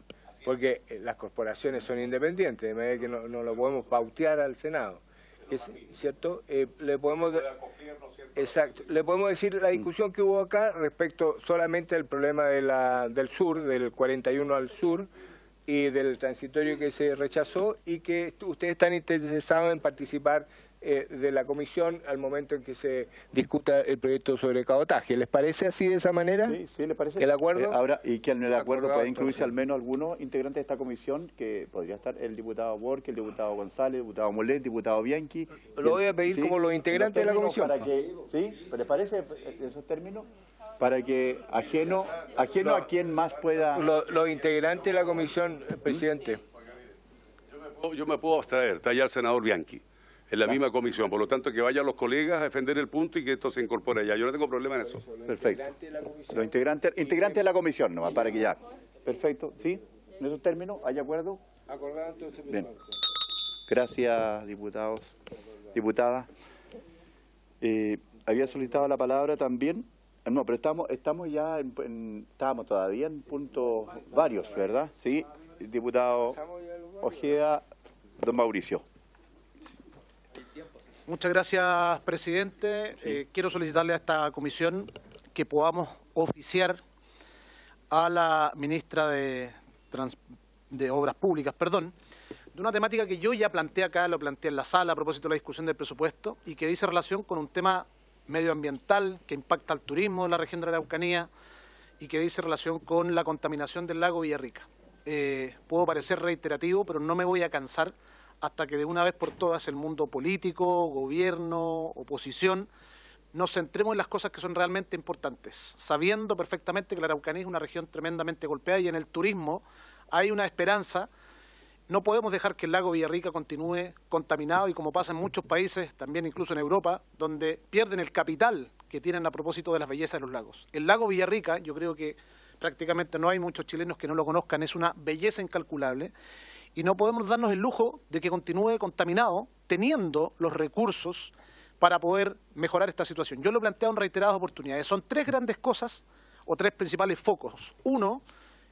porque las corporaciones son independientes, de manera que no lo podemos pautear al Senado. Es, ¿cierto? Le podemos exacto, le podemos decir la discusión que hubo acá respecto solamente al problema de del sur, del 41 al sur, y del transitorio que se rechazó y que ustedes están interesados en participar de la comisión al momento en que se discuta el proyecto sobre el cabotaje. ¿Les parece así de esa manera? Sí, sí, ¿les parece? ¿El acuerdo? Ahora, y que en el acuerdo pueda incluirse al menos algunos integrantes de esta comisión, que podría estar el diputado Borges, el diputado González, el diputado Mulet, el diputado Bianchi. Lo voy a pedir, ¿sí?, como los integrantes de la comisión. Para que, ¿sí? ¿Les parece esos términos? Para que ajeno a quien más pueda... Los integrantes de la comisión, presidente. Yo me puedo abstraer, está allá el senador Bianchi, en la misma comisión. Por lo tanto, que vayan los colegas a defender el punto y que esto se incorpore allá. Yo no tengo problema en eso. Perfecto. Los integrantes de la comisión, nomás, para que ya... Perfecto, ¿sí? ¿En esos términos hay acuerdo? Acordado, entonces... Bien. Gracias, diputados, diputadas. Había solicitado la palabra también... No, pero estamos ya estábamos todavía en puntos varios, ¿verdad? Sí, diputado Ojeda, don Mauricio. Muchas gracias, presidente. Sí. Quiero solicitarle a esta comisión que podamos oficiar a la ministra de Obras Públicas, perdón, de una temática que yo ya planteé acá, lo planteé en la sala a propósito de la discusión del presupuesto y que dice relación con un tema medioambiental que impacta al turismo de la región de la Araucanía y que dice relación con la contaminación del lago Villarrica. Puedo parecer reiterativo, pero no me voy a cansar hasta que de una vez por todas el mundo político, gobierno, oposición, nos centremos en las cosas que son realmente importantes, sabiendo perfectamente que la Araucanía es una región tremendamente golpeada y en el turismo hay una esperanza. No podemos dejar que el lago Villarrica continúe contaminado y como pasa en muchos países, también incluso en Europa, donde pierden el capital que tienen a propósito de las bellezas de los lagos. El lago Villarrica, yo creo que prácticamente no hay muchos chilenos que no lo conozcan, es una belleza incalculable y no podemos darnos el lujo de que continúe contaminado teniendo los recursos para poder mejorar esta situación. Yo lo he planteado en reiteradas oportunidades. Son tres grandes cosas o tres principales focos. Uno,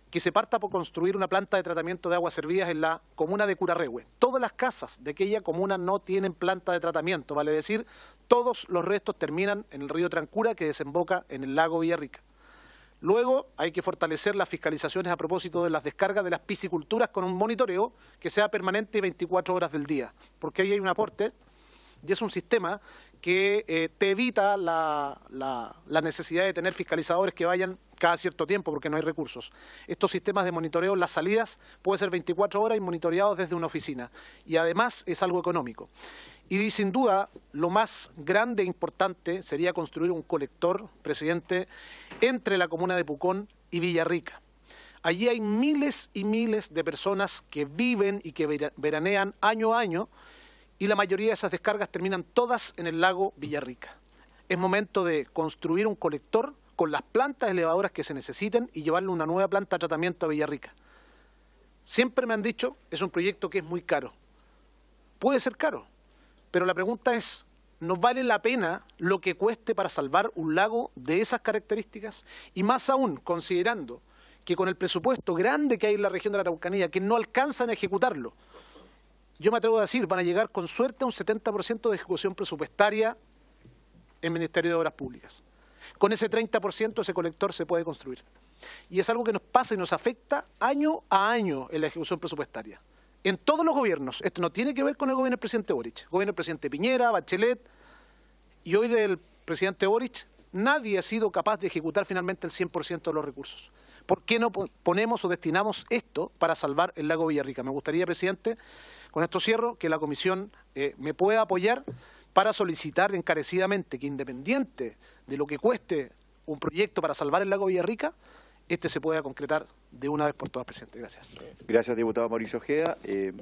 que se parta por construir una planta de tratamiento de aguas servidas en la comuna de Curarrehue. Todas las casas de aquella comuna no tienen planta de tratamiento, vale decir, todos los restos terminan en el río Trancura que desemboca en el lago Villarrica. Luego hay que fortalecer las fiscalizaciones a propósito de las descargas de las pisciculturas con un monitoreo que sea permanente 24 horas del día, porque ahí hay un aporte y es un sistema que te evita la necesidad de tener fiscalizadores que vayan cada cierto tiempo porque no hay recursos. Estos sistemas de monitoreo, las salidas, pueden ser 24 horas y monitoreados desde una oficina. Y además es algo económico. Y sin duda, lo más grande e importante sería construir un colector, presidente, entre la comuna de Pucón y Villarrica. Allí hay miles y miles de personas que viven y que veranean año a año, y la mayoría de esas descargas terminan todas en el lago Villarrica. Es momento de construir un colector con las plantas elevadoras que se necesiten y llevarle una nueva planta de tratamiento a Villarrica. Siempre me han dicho, es un proyecto que es muy caro. Puede ser caro, pero la pregunta es, ¿nos vale la pena lo que cueste para salvar un lago de esas características? Y más aún, considerando que con el presupuesto grande que hay en la región de la Araucanía, que no alcanzan a ejecutarlo, yo me atrevo a decir, van a llegar con suerte a un 70% de ejecución presupuestaria en el Ministerio de Obras Públicas. Con ese 30% ese colector se puede construir. Y es algo que nos pasa y nos afecta año a año en la ejecución presupuestaria. En todos los gobiernos. Esto no tiene que ver con el gobierno del presidente Boric. Gobierno del presidente Piñera, Bachelet y hoy del presidente Boric, nadie ha sido capaz de ejecutar finalmente el 100% de los recursos. ¿Por qué no ponemos o destinamos esto para salvar el lago Villarrica? Me gustaría, presidente, con esto cierro, que la comisión me pueda apoyar para solicitar encarecidamente que independiente de lo que cueste un proyecto para salvar el lago Villarrica, este se pueda concretar de una vez por todas, presidente. Gracias. Gracias, diputado Mauricio Ojeda.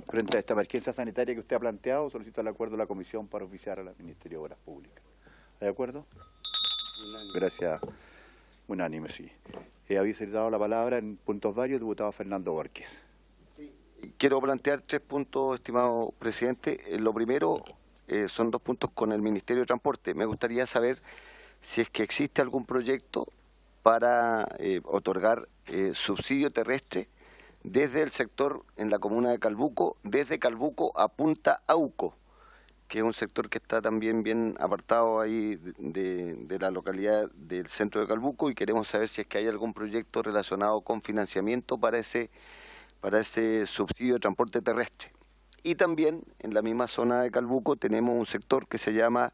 Frente a esta emergencia sanitaria que usted ha planteado, solicito el acuerdo de la comisión para oficiar al Ministerio de Obras Públicas. ¿De acuerdo? Gracias. Unánime, sí. Había solicitado la palabra en puntos varios el diputado Fernando Borges. Sí. Quiero plantear tres puntos, estimado presidente. Lo primero, son dos puntos con el Ministerio de Transporte. Me gustaría saber si es que existe algún proyecto para otorgar subsidio terrestre desde el sector en la comuna de Calbuco, desde Calbuco a Punta Auco, que es un sector que está también bien apartado ahí de la localidad del centro de Calbuco, y queremos saber si es que hay algún proyecto relacionado con financiamiento para ese subsidio de transporte terrestre. Y también en la misma zona de Calbuco tenemos un sector que se llama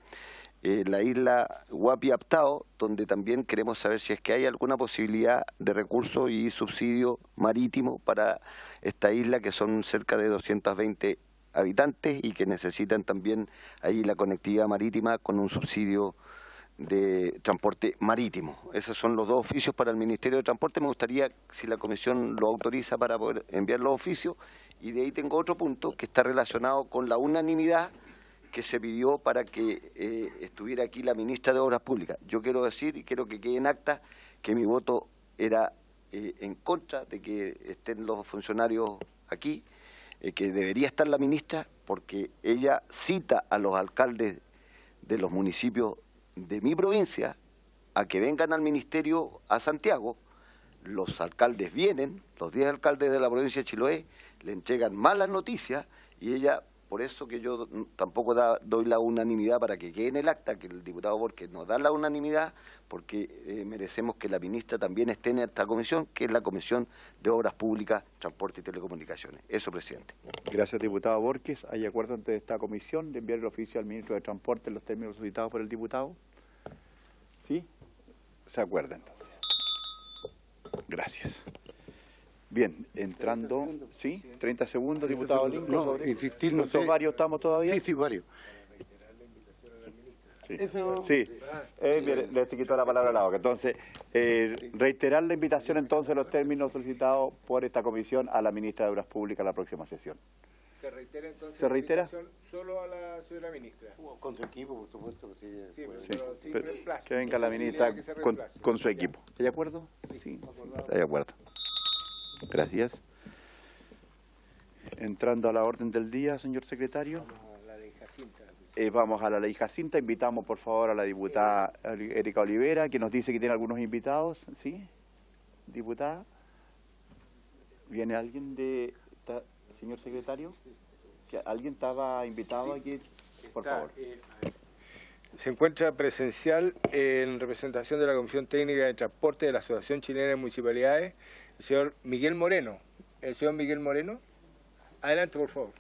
la isla Huapi-Aptao, donde también queremos saber si es que hay alguna posibilidad de recursos y subsidio marítimo para esta isla, que son cerca de 220 habitantes y que necesitan también ahí la conectividad marítima con un subsidio de transporte marítimo. Esos son los dos oficios para el Ministerio de Transporte. Me gustaría, si la Comisión lo autoriza, para poder enviar los oficios. Y de ahí tengo otro punto que está relacionado con la unanimidad que se pidió para que estuviera aquí la ministra de Obras Públicas. Yo quiero decir, y quiero que quede en acta, que mi voto era en contra de que estén los funcionarios aquí, que debería estar la ministra, porque ella cita a los alcaldes de los municipios de mi provincia a que vengan al ministerio a Santiago. Los alcaldes vienen, los 10 alcaldes de la provincia de Chiloé, le entregan malas noticias, y ella... Por eso que yo tampoco doy la unanimidad, para que quede en el acta que el diputado Borges nos da la unanimidad, porque merecemos que la ministra también esté en esta comisión, que es la Comisión de Obras Públicas, Transporte y Telecomunicaciones. Eso, presidente. Gracias, diputado Borges. ¿Hay acuerdo ante esta comisión de enviar el oficio al ministro de Transporte en los términos solicitados por el diputado? ¿Sí? Se acuerda, entonces. Gracias. Bien, entrando, sí, 30 segundos, diputado Lincoln. No, insistir, no sé. ¿Varios estamos todavía? Sí, sí, varios. Sí, le quitó la palabra a la boca. Entonces, reiterar la invitación entonces los términos solicitados por esta comisión a la ministra de Obras Públicas la próxima sesión. ¿Se reitera entonces? ¿Se reitera? Solo a la señora ministra. Con su equipo, por supuesto. Que sí, sí, pero que venga la ministra con su equipo. ¿Está de acuerdo? Sí, está de acuerdo. Gracias. Entrando a la orden del día, señor secretario. Vamos a la ley Jacinta. Vamos a la ley Jacinta. Invitamos, por favor, a la diputada Erika Olivera, que nos dice que tiene algunos invitados. ¿Sí? Diputada. ¿Viene alguien de... señor secretario? ¿Que alguien estaba invitado sí, aquí? Por favor. Se encuentra presencial en representación de la Comisión Técnica de Transporte de la Asociación Chilena de Municipalidades, el señor Miguel Moreno. El señor Miguel Moreno, adelante por favor.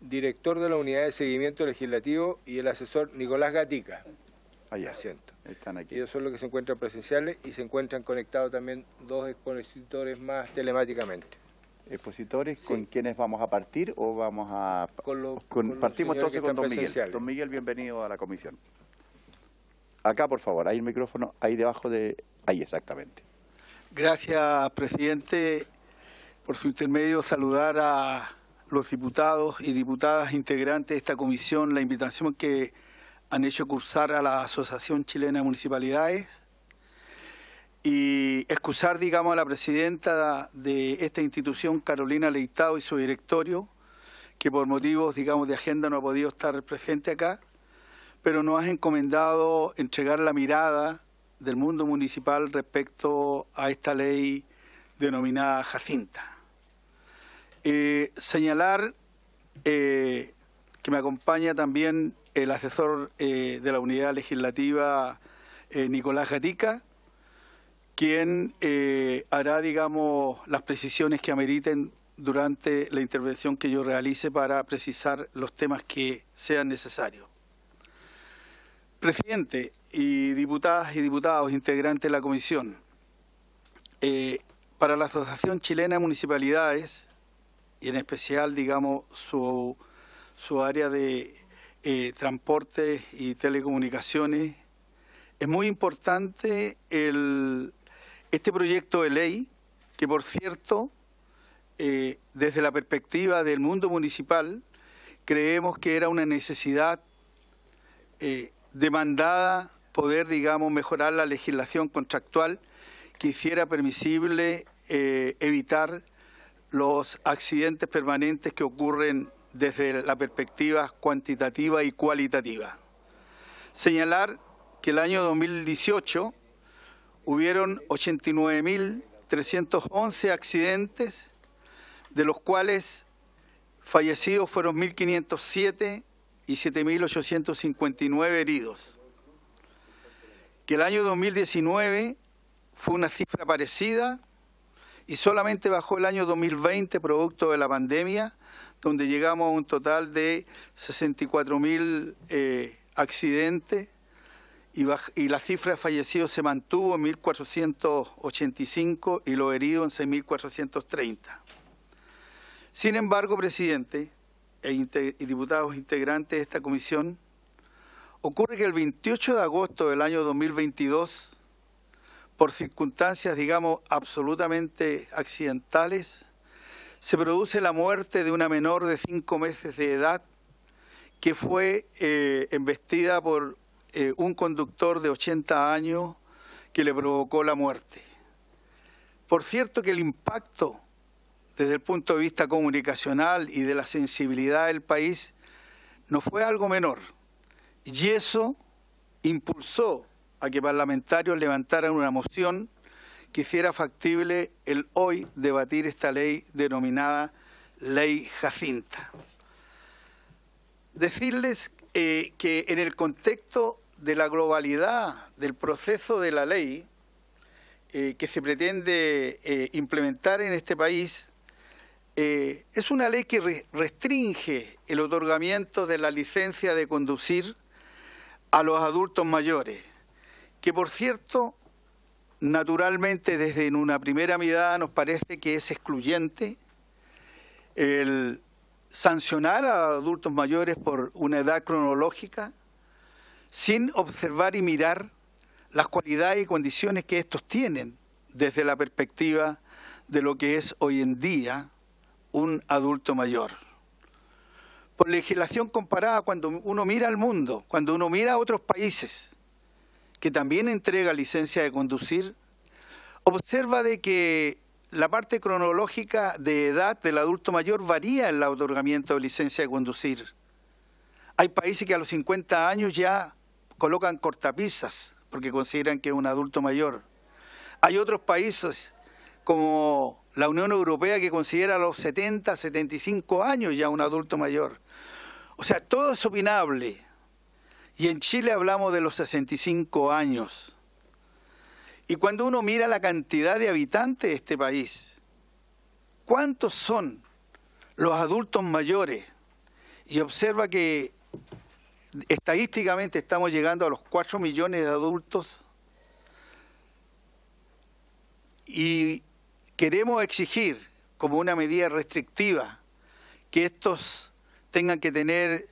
Director de la Unidad de Seguimiento Legislativo y el asesor Nicolás Gatica. Allá, están aquí. Ellos son los que se encuentran presenciales y se encuentran conectados también dos expositores más telemáticamente. ¿Expositores sí. Con quienes vamos a partir o vamos a...? Partimos entonces con don Miguel. Don Miguel, bienvenido a la comisión. Acá por favor, hay el micrófono, ahí debajo de... Ahí exactamente. Gracias, presidente, por su intermedio saludar a los diputados y diputadas integrantes de esta comisión, la invitación que han hecho cursar a la Asociación Chilena de Municipalidades y excusar, digamos, a la presidenta de esta institución, Carolina Leitao, y su directorio, que por motivos, digamos, de agenda no ha podido estar presente acá, pero nos has encomendado entregar la mirada del mundo municipal respecto a esta ley denominada Jacinta. Señalar que me acompaña también el asesor de la unidad legislativa, Nicolás Gatica, quien hará, digamos, las precisiones que ameriten durante la intervención que yo realice para precisar los temas que sean necesarios. Presidente y diputadas y diputados integrantes de la comisión, para la Asociación Chilena de Municipalidades, y en especial, digamos, su área de transporte y telecomunicaciones, es muy importante este proyecto de ley, que por cierto, desde la perspectiva del mundo municipal, creemos que era una necesidad demandada poder, digamos, mejorar la legislación contractual que hiciera permisible evitar los accidentes permanentes que ocurren desde la perspectiva cuantitativa y cualitativa. Señalar que el año 2018 hubieron 89.311 accidentes, de los cuales fallecidos fueron 1.507 y 7.859 heridos. Que el año 2019 fue una cifra parecida y solamente bajó el año 2020 producto de la pandemia, donde llegamos a un total de 64.000 accidentes y la cifra de fallecidos se mantuvo en 1.485 y los heridos en 6.430. Sin embargo, presidente y diputados integrantes de esta comisión, ocurre que el 28 de agosto del año 2022, por circunstancias, digamos, absolutamente accidentales, se produce la muerte de una menor de 5 meses de edad que fue embestida por un conductor de 80 años que le provocó la muerte. Por cierto que el impacto desde el punto de vista comunicacional y de la sensibilidad del país no fue algo menor, y eso impulsó a que parlamentarios levantaran una moción que hiciera factible el hoy debatir esta ley denominada Ley Jacinta. Decirles que en el contexto de la globalidad del proceso de la ley que se pretende implementar en este país, es una ley que restringe el otorgamiento de la licencia de conducir a los adultos mayores, que por cierto, naturalmente, desde en una primera mirada nos parece que es excluyente el sancionar a adultos mayores por una edad cronológica sin observar y mirar las cualidades y condiciones que estos tienen desde la perspectiva de lo que es hoy en día un adulto mayor. Por legislación comparada, cuando uno mira al mundo, cuando uno mira a otros países que también entrega licencia de conducir, observa de que la parte cronológica de edad del adulto mayor varía en el otorgamiento de licencia de conducir. Hay países que a los 50 años ya colocan cortapisas porque consideran que es un adulto mayor. Hay otros países como la Unión Europea que considera a los 70, 75 años ya un adulto mayor. O sea, todo es opinable. Y en Chile hablamos de los 65 años. Y cuando uno mira la cantidad de habitantes de este país, ¿cuántos son los adultos mayores? Y observa que estadísticamente estamos llegando a los 4 millones de adultos y queremos exigir como una medida restrictiva que estos tengan que tener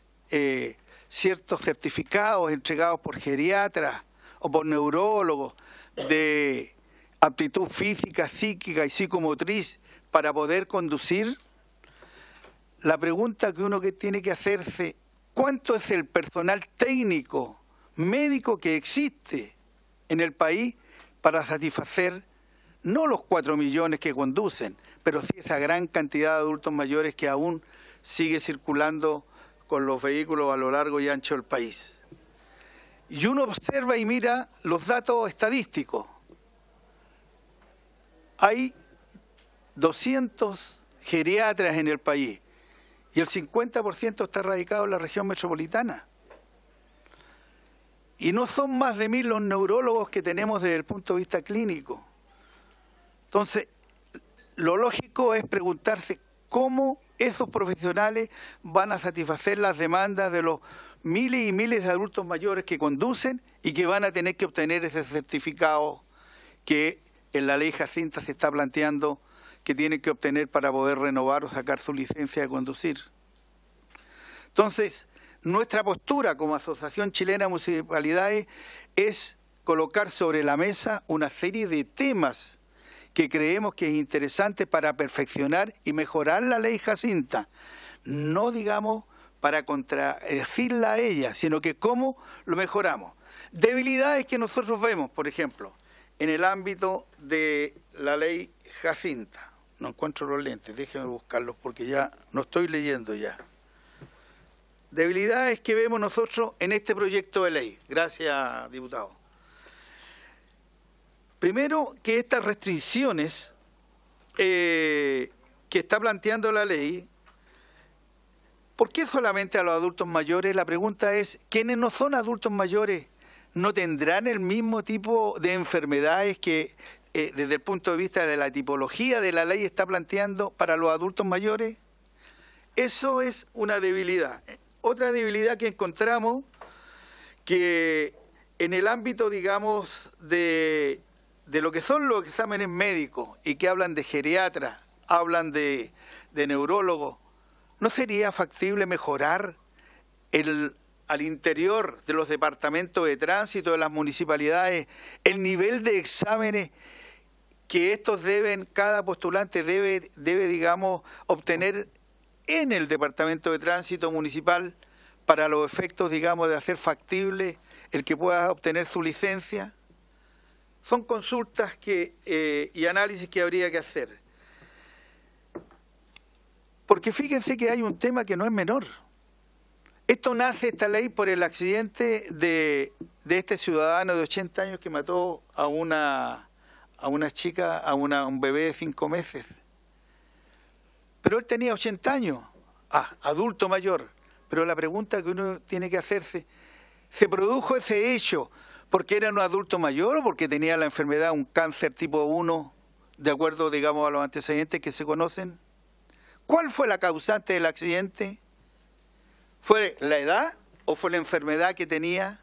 ciertos certificados entregados por geriatras o por neurólogos de aptitud física, psíquica y psicomotriz para poder conducir. La pregunta que uno tiene que hacerse, ¿cuánto es el personal técnico, médico que existe en el país para satisfacer no los 4 millones que conducen, pero sí esa gran cantidad de adultos mayores que aún sigue circulando con los vehículos a lo largo y ancho del país? Y uno observa y mira los datos estadísticos. Hay 200 geriatras en el país y el 50% está radicado en la región metropolitana. Y no son más de 1000 los neurólogos que tenemos desde el punto de vista clínico. Entonces, lo lógico es preguntarse cómo esos profesionales van a satisfacer las demandas de los miles y miles de adultos mayores que conducen y que van a tener que obtener ese certificado que en la ley Jacinta se está planteando que tienen que obtener para poder renovar o sacar su licencia de conducir. Entonces, nuestra postura como Asociación Chilena de Municipalidades es colocar sobre la mesa una serie de temas que creemos que es interesante para perfeccionar y mejorar la ley Jacinta. No digamos para contradecirla a ella, sino que cómo lo mejoramos. Debilidades que nosotros vemos, por ejemplo, en el ámbito de la ley Jacinta. No encuentro los lentes, déjenme buscarlos porque ya no estoy leyendo ya. Debilidades que vemos nosotros en este proyecto de ley. Gracias, diputado. Primero, que estas restricciones que está planteando la ley, ¿por qué solamente a los adultos mayores? La pregunta es, ¿quiénes no son adultos mayores no tendrán el mismo tipo de enfermedades que desde el punto de vista de la tipología de la ley está planteando para los adultos mayores? Eso es una debilidad. Otra debilidad que encontramos, que en el ámbito, digamos, de lo que son los exámenes médicos y que hablan de geriatras, hablan de neurólogos, ¿no sería factible mejorar al interior de los departamentos de tránsito de las municipalidades el nivel de exámenes que estos deben, cada postulante debe digamos, obtener en el departamento de tránsito municipal para los efectos, digamos, de hacer factible el que pueda obtener su licencia? Son consultas que, y análisis que habría que hacer. Porque fíjense que hay un tema que no es menor. Esto nace, esta ley, por el accidente de este ciudadano de 80 años que mató a una chica, a un bebé de 5 meses. Pero él tenía 80 años, adulto mayor. Pero la pregunta que uno tiene que hacerse, ¿se produjo ese hecho porque era un adulto mayor o porque tenía la enfermedad, un cáncer tipo 1, de acuerdo, digamos, a los antecedentes que se conocen? ¿Cuál fue la causante del accidente? ¿Fue la edad o fue la enfermedad que tenía?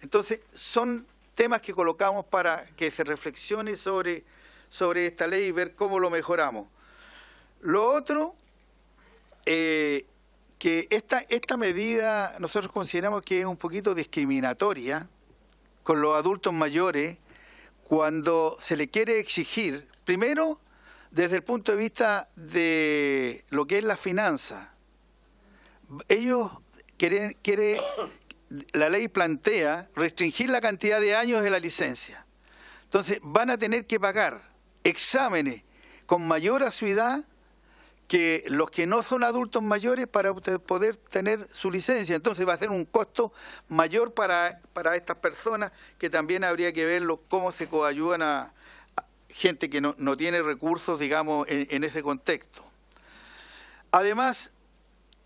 Entonces, son temas que colocamos para que se reflexione sobre esta ley y ver cómo lo mejoramos. Lo otro, que esta medida nosotros consideramos que es un poquito discriminatoria con los adultos mayores cuando se le quiere exigir, primero, desde el punto de vista de lo que es la finanza. Ellos la ley plantea restringir la cantidad de años de la licencia. Entonces, van a tener que pagar exámenes con mayor asiduidad que los que no son adultos mayores para poder tener su licencia. Entonces va a ser un costo mayor para estas personas, que también habría que verlo cómo se coayudan a gente que no tiene recursos, digamos, en ese contexto. Además,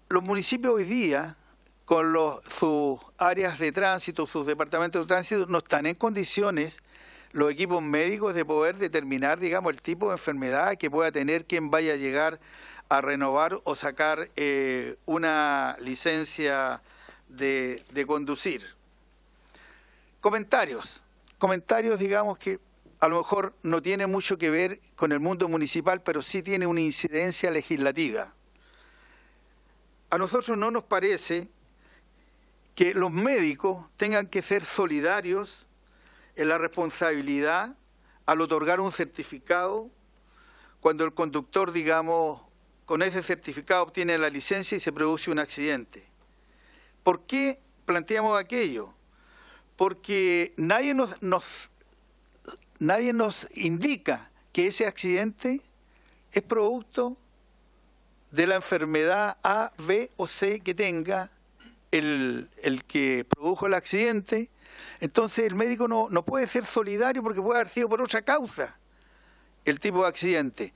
los municipios hoy día, con sus áreas de tránsito, sus departamentos de tránsito, no están en condiciones los equipos médicos de poder determinar, digamos, el tipo de enfermedad que pueda tener quien vaya a llegar a renovar o sacar una licencia de conducir. Comentarios, digamos, que a lo mejor no tiene mucho que ver con el mundo municipal, pero sí tiene una incidencia legislativa. A nosotros no nos parece que los médicos tengan que ser solidarios en la responsabilidad al otorgar un certificado cuando el conductor, digamos, con ese certificado obtiene la licencia y se produce un accidente. ¿Por qué planteamos aquello? Porque nadie nos indica que ese accidente es producto de la enfermedad A, B o C que tenga el que produjo el accidente. Entonces el médico no puede ser solidario porque puede haber sido por otra causa el tipo de accidente.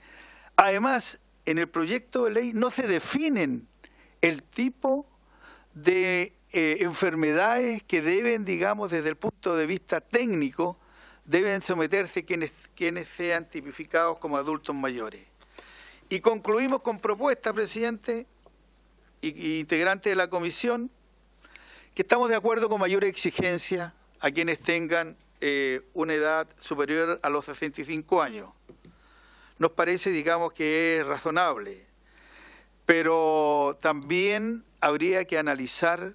Además, en el proyecto de ley no se definen el tipo de enfermedades que deben, digamos, desde el punto de vista técnico, deben someterse quienes sean tipificados como adultos mayores. Y concluimos con propuesta, presidente y integrante de la comisión, que estamos de acuerdo con mayor exigencia a quienes tengan una edad superior a los 65 años. Nos parece, digamos, que es razonable, pero también habría que analizar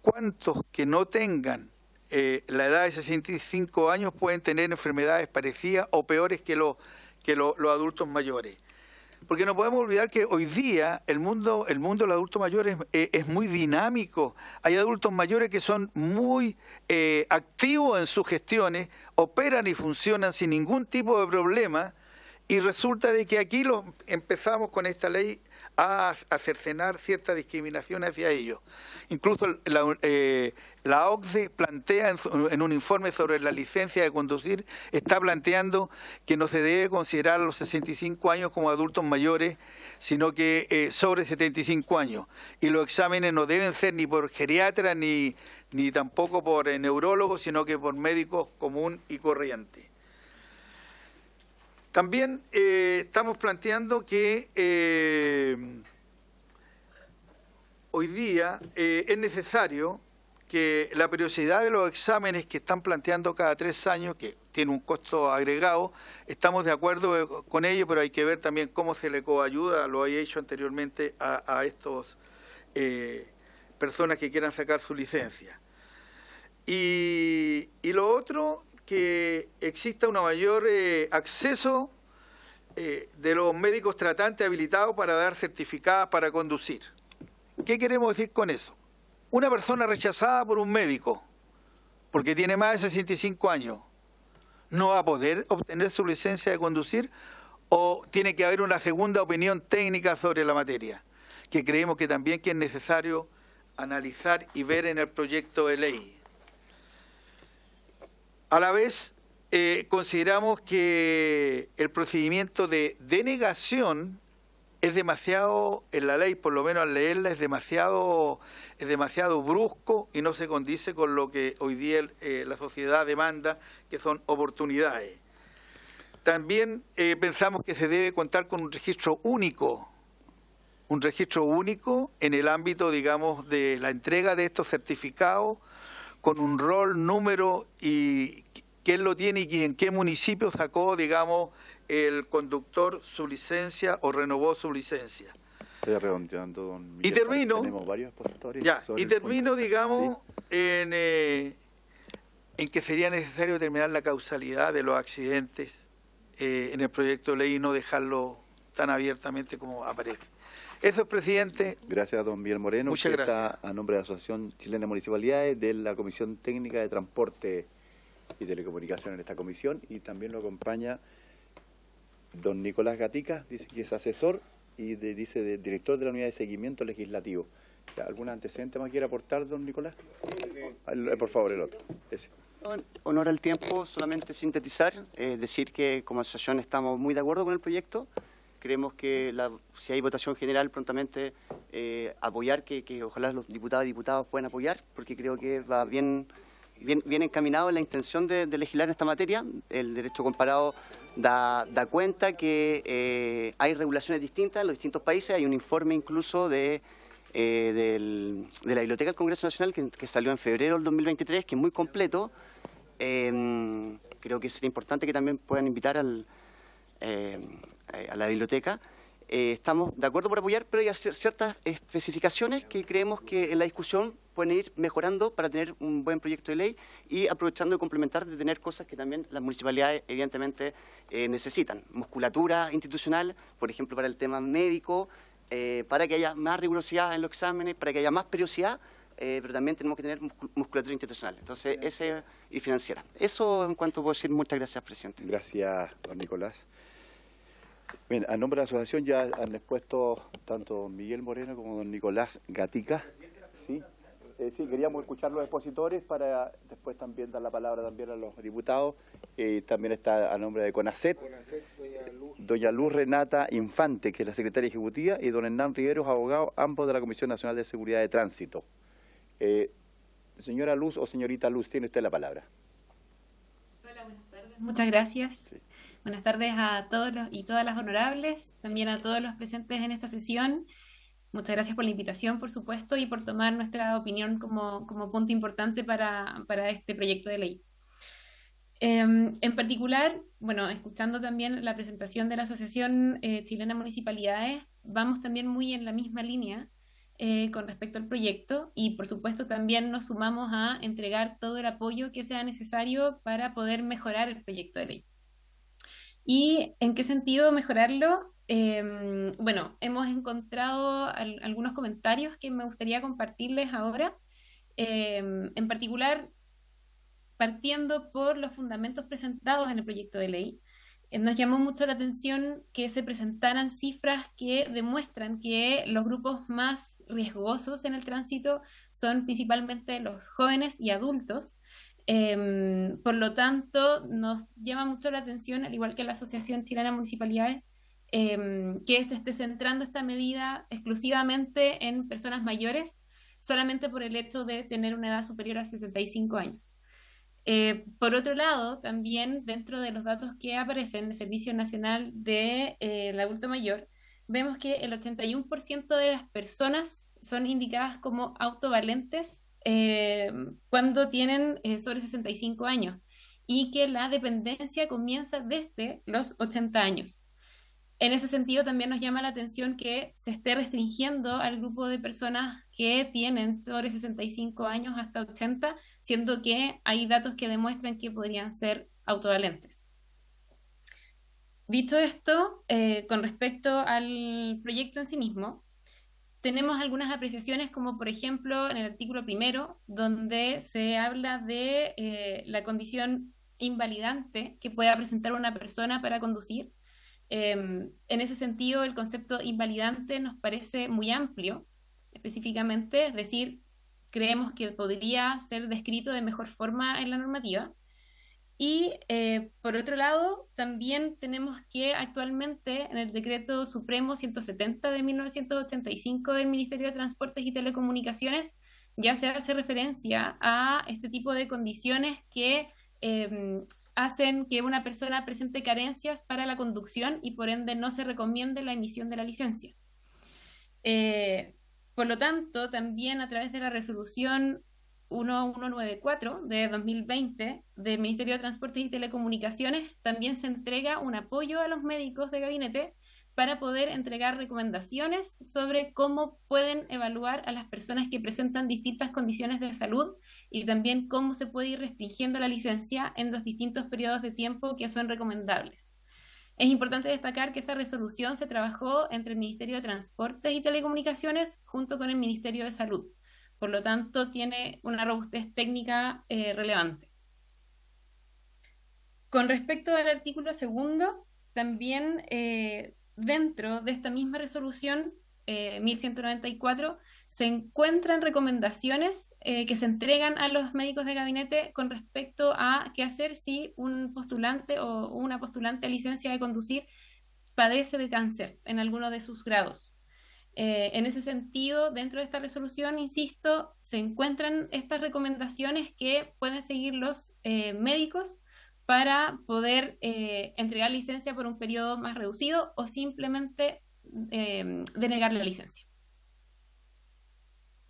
cuántos que no tengan la edad de 65 años pueden tener enfermedades parecidas o peores que los adultos mayores. porque no podemos olvidar que hoy día el mundo del adulto mayor es muy dinámico. Hay adultos mayores que son muy activos en sus gestiones, operan y funcionan sin ningún tipo de problema, y resulta de que aquí empezamos con esta ley a cercenar cierta discriminación hacia ellos. Incluso la OCDE plantea en un informe sobre la licencia de conducir, está planteando que no se debe considerar a los 65 años como adultos mayores, sino que sobre 75 años. Y los exámenes no deben ser ni por geriatra ni tampoco por neurólogos, sino que por médicos común y corriente. También estamos planteando que hoy día es necesario que la periodicidad de los exámenes que están planteando cada 3 años, que tiene un costo agregado, estamos de acuerdo con ello, pero hay que ver también cómo se le coayuda, lo he hecho anteriormente, a estos personas que quieran sacar su licencia. Y lo otro, que exista un mayor acceso de los médicos tratantes habilitados para dar certificados para conducir. ¿Qué queremos decir con eso? Una persona rechazada por un médico, porque tiene más de 65 años, ¿no va a poder obtener su licencia de conducir, o tiene que haber una segunda opinión técnica sobre la materia? Que creemos que también que es necesario analizar y ver en el proyecto de ley. A la vez, consideramos que el procedimiento de denegación es demasiado, en la ley, por lo menos al leerla, es demasiado brusco y no se condice con lo que hoy día la sociedad demanda, que son oportunidades. También pensamos que se debe contar con un registro único en el ámbito, digamos, de la entrega de estos certificados, con un rol, número y quién lo tiene y en qué municipio sacó, digamos, el conductor su licencia o renovó su licencia. Estoy redondeando, don Miguel, y termino, tenemos varios expositores. Ya, y termino, digamos, ¿sí? En que sería necesario determinar la causalidad de los accidentes en el proyecto de ley y no dejarlo tan abiertamente como aparece. Eso es, presidente. Gracias, don Miguel Moreno. Muchas gracias. Está a nombre de la Asociación Chilena de Municipalidades, de la Comisión Técnica de Transporte y Telecomunicación en esta comisión, y también lo acompaña don Nicolás Gatica, dice que es asesor y director de la Unidad de Seguimiento Legislativo. ¿Algún antecedente más quiere aportar, don Nicolás? Por favor, el otro. Ese. En honor al tiempo, solamente sintetizar, decir que como asociación estamos muy de acuerdo con el proyecto. Creemos que si hay votación general prontamente apoyar, que ojalá los diputados y diputadas puedan apoyar, porque creo que va bien encaminado en la intención de legislar en esta materia. El derecho comparado da cuenta que hay regulaciones distintas en los distintos países. Hay un informe incluso de la Biblioteca del Congreso Nacional que salió en febrero del 2023, que es muy completo. Creo que sería importante que también puedan invitar a la biblioteca. Estamos de acuerdo por apoyar, pero hay ciertas especificaciones que creemos que en la discusión pueden ir mejorando para tener un buen proyecto de ley y aprovechando de complementar, de tener cosas que también las municipalidades evidentemente necesitan. Musculatura institucional, por ejemplo, para el tema médico, para que haya más rigurosidad en los exámenes, para que haya más periodicidad, pero también tenemos que tener musculatura institucional, entonces y financiera. Eso en cuanto puedo decir. Muchas gracias, presidente. Gracias, don Nicolás. Bien, a nombre de la asociación ya han expuesto tanto don Miguel Moreno como don Nicolás Gatica. Sí, sí, queríamos escuchar los expositores para después también dar la palabra también a los diputados. También está a nombre de CONASET, doña Luz Renata Infante, que es la secretaria ejecutiva, y don Hernán Riveros, abogado, ambos de la Comisión Nacional de Seguridad de Tránsito. Señora Luz o señorita Luz, tiene usted la palabra. Hola, buenas tardes. Muchas gracias. Sí. Buenas tardes a todos y todas las honorables, también a todos los presentes en esta sesión. Muchas gracias por la invitación, por supuesto, y por tomar nuestra opinión como punto importante para este proyecto de ley. En particular, bueno, escuchando también la presentación de la Asociación Chilena de Municipalidades, vamos también muy en la misma línea con respecto al proyecto, y por supuesto también nos sumamos a entregar todo el apoyo que sea necesario para poder mejorar el proyecto de ley. ¿Y en qué sentido mejorarlo? Bueno, hemos encontrado algunos comentarios que me gustaría compartirles ahora, en particular partiendo por los fundamentos presentados en el proyecto de ley. Nos llamó mucho la atención que se presentaran cifras que demuestran que los grupos más riesgosos en el tránsito son principalmente los jóvenes y adultos. Por lo tanto, nos llama mucho la atención, al igual que la Asociación Chilena de Municipalidades, que se esté centrando esta medida exclusivamente en personas mayores, solamente por el hecho de tener una edad superior a 65 años. Por otro lado, también dentro de los datos que aparecen en el Servicio Nacional del Adulto Mayor, vemos que el 81% de las personas son indicadas como autovalentes cuando tienen sobre 65 años y que la dependencia comienza desde los 80 años. En ese sentido, también nos llama la atención que se esté restringiendo al grupo de personas que tienen sobre 65 años hasta 80, siendo que hay datos que demuestran que podrían ser autovalentes. Dicho esto, con respecto al proyecto en sí mismo, tenemos algunas apreciaciones, como por ejemplo en el artículo primero, donde se habla de la condición invalidante que pueda presentar una persona para conducir. En ese sentido, el concepto invalidante nos parece muy amplio, específicamente, es decir, creemos que podría ser descrito de mejor forma en la normativa. Y por otro lado, también tenemos que actualmente en el Decreto Supremo 170 de 1985 del Ministerio de Transportes y Telecomunicaciones ya se hace referencia a este tipo de condiciones que hacen que una persona presente carencias para la conducción y por ende no se recomiende la emisión de la licencia. Por lo tanto, también a través de la resolución 1194 de 2020 del Ministerio de Transportes y Telecomunicaciones, también se entrega un apoyo a los médicos de gabinete para poder entregar recomendaciones sobre cómo pueden evaluar a las personas que presentan distintas condiciones de salud y también cómo se puede ir restringiendo la licencia en los distintos periodos de tiempo que son recomendables. Es importante destacar que esa resolución se trabajó entre el Ministerio de Transportes y Telecomunicaciones junto con el Ministerio de Salud. Por lo tanto, tiene una robustez técnica relevante. Con respecto al artículo segundo, también dentro de esta misma resolución 1194 se encuentran recomendaciones que se entregan a los médicos de gabinete con respecto a qué hacer si un postulante o una postulante a licencia de conducir padece de cáncer en alguno de sus grados. En ese sentido, dentro de esta resolución, insisto, se encuentran estas recomendaciones que pueden seguir los médicos para poder entregar licencia por un periodo más reducido o simplemente denegar la licencia.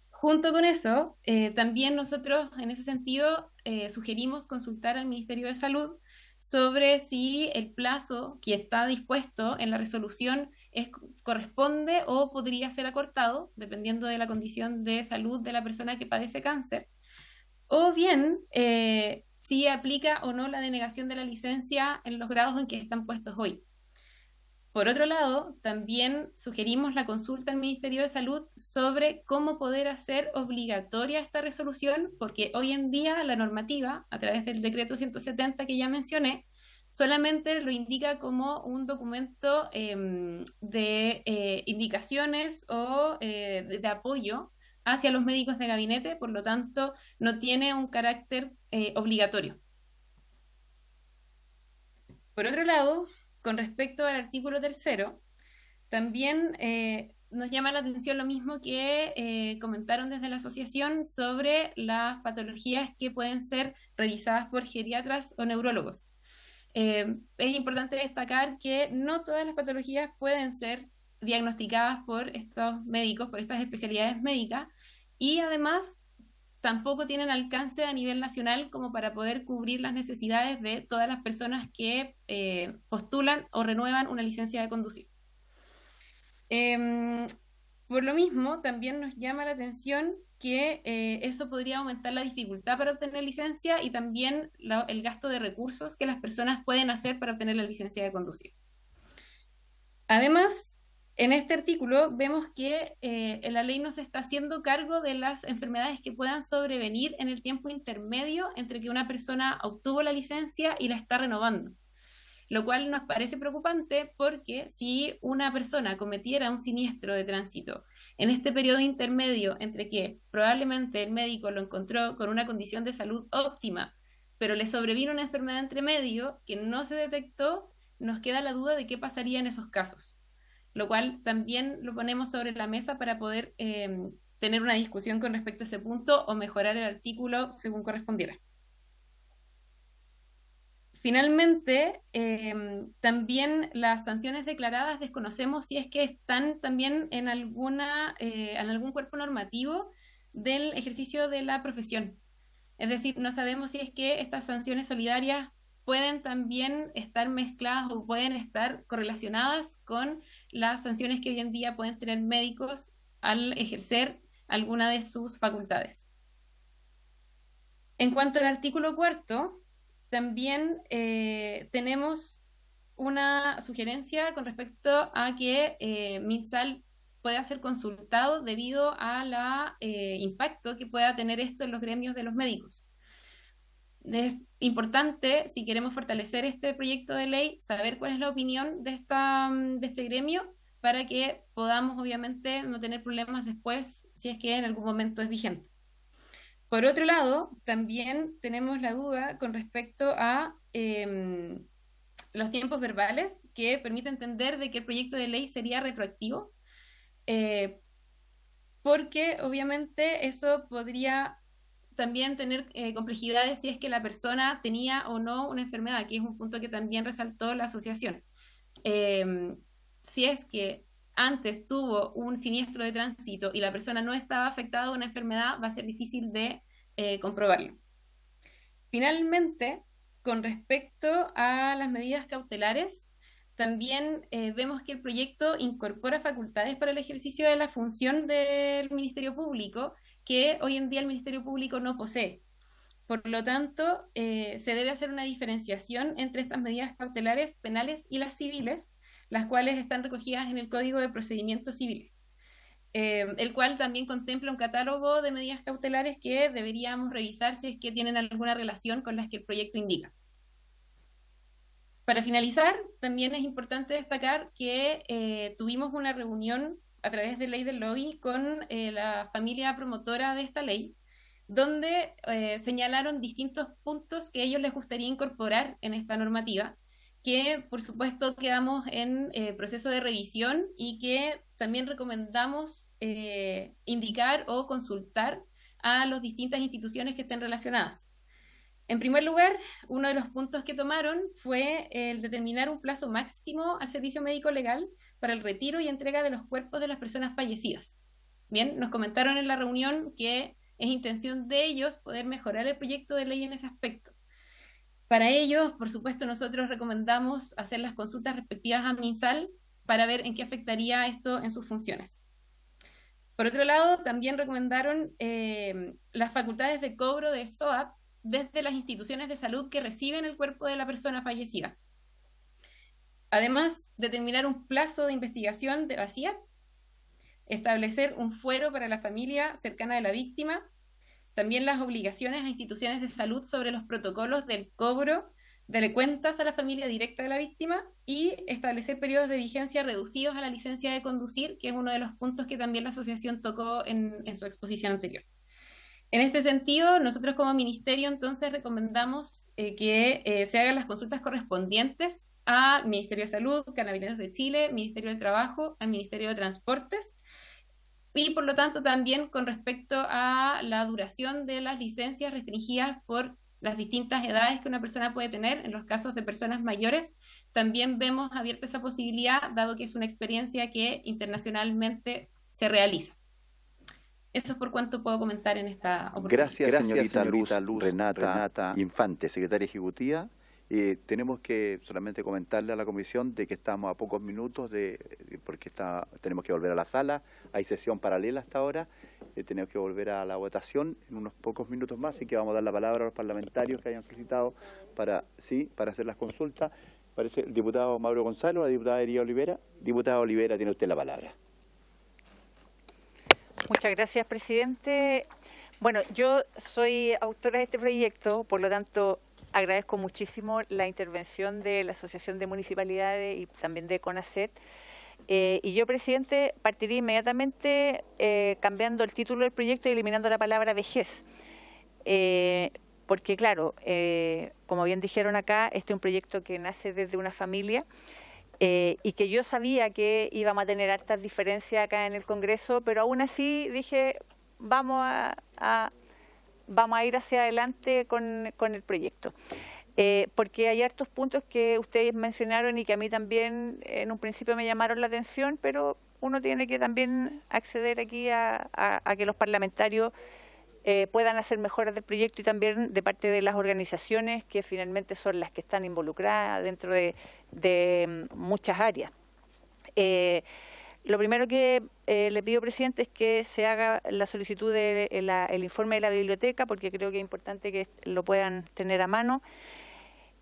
Junto con eso, también nosotros en ese sentido sugerimos consultar al Ministerio de Salud sobre si el plazo que está dispuesto en la resolución corresponde o podría ser acortado, dependiendo de la condición de salud de la persona que padece cáncer, o bien si aplica o no la denegación de la licencia en los grados en que están puestos hoy. Por otro lado, también sugerimos la consulta al Ministerio de Salud sobre cómo poder hacer obligatoria esta resolución, porque hoy en día la normativa, a través del decreto 170 que ya mencioné, solamente lo indica como un documento de indicaciones o de apoyo hacia los médicos de gabinete, por lo tanto no tiene un carácter obligatorio. Por otro lado, con respecto al artículo tercero, también nos llama la atención lo mismo que comentaron desde la asociación sobre las patologías que pueden ser revisadas por geriatras o neurólogos. Es importante destacar que no todas las patologías pueden ser diagnosticadas por estos médicos, por estas especialidades médicas, y además tampoco tienen alcance a nivel nacional como para poder cubrir las necesidades de todas las personas que postulan o renuevan una licencia de conducir. Por lo mismo, también nos llama la atención que eso podría aumentar la dificultad para obtener licencia y también el gasto de recursos que las personas pueden hacer para obtener la licencia de conducir. Además, en este artículo vemos que la ley no se está haciendo cargo de las enfermedades que puedan sobrevenir en el tiempo intermedio entre que una persona obtuvo la licencia y la está renovando, lo cual nos parece preocupante porque si una persona cometiera un siniestro de tránsito en este periodo intermedio entre que probablemente el médico lo encontró con una condición de salud óptima, pero le sobrevino una enfermedad entre medio que no se detectó, nos queda la duda de qué pasaría en esos casos, lo cual también lo ponemos sobre la mesa para poder tener una discusión con respecto a ese punto o mejorar el artículo según correspondiera. Finalmente, también las sanciones declaradas desconocemos si es que están también en algún cuerpo normativo del ejercicio de la profesión. Es decir, no sabemos si es que estas sanciones solidarias pueden también estar mezcladas o pueden estar correlacionadas con las sanciones que hoy en día pueden tener médicos al ejercer alguna de sus facultades. En cuanto al artículo 4, también tenemos una sugerencia con respecto a que MINSAL pueda ser consultado debido al impacto que pueda tener esto en los gremios de los médicos. Es importante, si queremos fortalecer este proyecto de ley, saber cuál es la opinión de este gremio para que podamos, obviamente, no tener problemas después si es que en algún momento es vigente. Por otro lado, también tenemos la duda con respecto a los tiempos verbales, que permite entender de que el proyecto de ley sería retroactivo, porque obviamente eso podría también tener complejidades si es que la persona tenía o no una enfermedad, que es un punto que también resaltó la asociación. Si es que antes tuvo un siniestro de tránsito y la persona no estaba afectada a una enfermedad, va a ser difícil de comprobarlo. Finalmente, con respecto a las medidas cautelares, también vemos que el proyecto incorpora facultades para el ejercicio de la función del Ministerio Público, que hoy en día el Ministerio Público no posee. Por lo tanto, se debe hacer una diferenciación entre estas medidas cautelares penales y las civiles, las cuales están recogidas en el Código de Procedimientos Civiles, el cual también contempla un catálogo de medidas cautelares que deberíamos revisar si es que tienen alguna relación con las que el proyecto indica. Para finalizar, también es importante destacar que tuvimos una reunión a través de Ley del Lobby con la familia promotora de esta ley, donde señalaron distintos puntos que a ellos les gustaría incorporar en esta normativa, que por supuesto quedamos en proceso de revisión y que también recomendamos indicar o consultar a las distintas instituciones que estén relacionadas. En primer lugar, uno de los puntos que tomaron fue el determinar un plazo máximo al servicio médico legal para el retiro y entrega de los cuerpos de las personas fallecidas. Bien, nos comentaron en la reunión que es intención de ellos poder mejorar el proyecto de ley en ese aspecto. Para ellos, por supuesto, nosotros recomendamos hacer las consultas respectivas a MINSAL para ver en qué afectaría esto en sus funciones. Por otro lado, también recomendaron las facultades de cobro de SOAP desde las instituciones de salud que reciben el cuerpo de la persona fallecida. Además, determinar un plazo de investigación de la CIAT, establecer un fuero para la familia cercana de la víctima, también las obligaciones a instituciones de salud sobre los protocolos del cobro de cuentas a la familia directa de la víctima y establecer periodos de vigencia reducidos a la licencia de conducir, que es uno de los puntos que también la asociación tocó en su exposición anterior. En este sentido, nosotros como ministerio entonces recomendamos que se hagan las consultas correspondientes al Ministerio de Salud, Carabineros de Chile, Ministerio del Trabajo, al Ministerio de Transportes, y por lo tanto también con respecto a la duración de las licencias restringidas por las distintas edades que una persona puede tener. En los casos de personas mayores también vemos abierta esa posibilidad, dado que es una experiencia que internacionalmente se realiza. Eso es por cuanto puedo comentar en esta oportunidad. Gracias, señorita Luz Renata Infante, secretaria ejecutiva. Tenemos que solamente comentarle a la comisión de que estamos a pocos minutos, porque tenemos que volver a la sala, hay sesión paralela hasta ahora, tenemos que volver a la votación en unos pocos minutos más, así que vamos a dar la palabra a los parlamentarios que hayan solicitado para hacer las consultas. Parece el diputado Mauro Gonzalo, la diputada Erika Olivera. Diputada Olivera, tiene usted la palabra. Muchas gracias, presidente. Bueno, yo soy autora de este proyecto, por lo tanto agradezco muchísimo la intervención de la Asociación de Municipalidades y también de CONASET. Y yo, presidente, partiría inmediatamente cambiando el título del proyecto y eliminando la palabra vejez. Porque, claro, como bien dijeron acá, este es un proyecto que nace desde una familia y que yo sabía que íbamos a tener hartas diferencias acá en el Congreso, pero aún así dije, vamos a ir hacia adelante con el proyecto. Porque hay hartos puntos que ustedes mencionaron y que a mí también en un principio me llamaron la atención, pero uno tiene que también acceder aquí a que los parlamentarios puedan hacer mejoras del proyecto y también de parte de las organizaciones que finalmente son las que están involucradas dentro de muchas áreas. Lo primero que le pido, presidente, es que se haga la solicitud del informe de la biblioteca, porque creo que es importante que lo puedan tener a mano.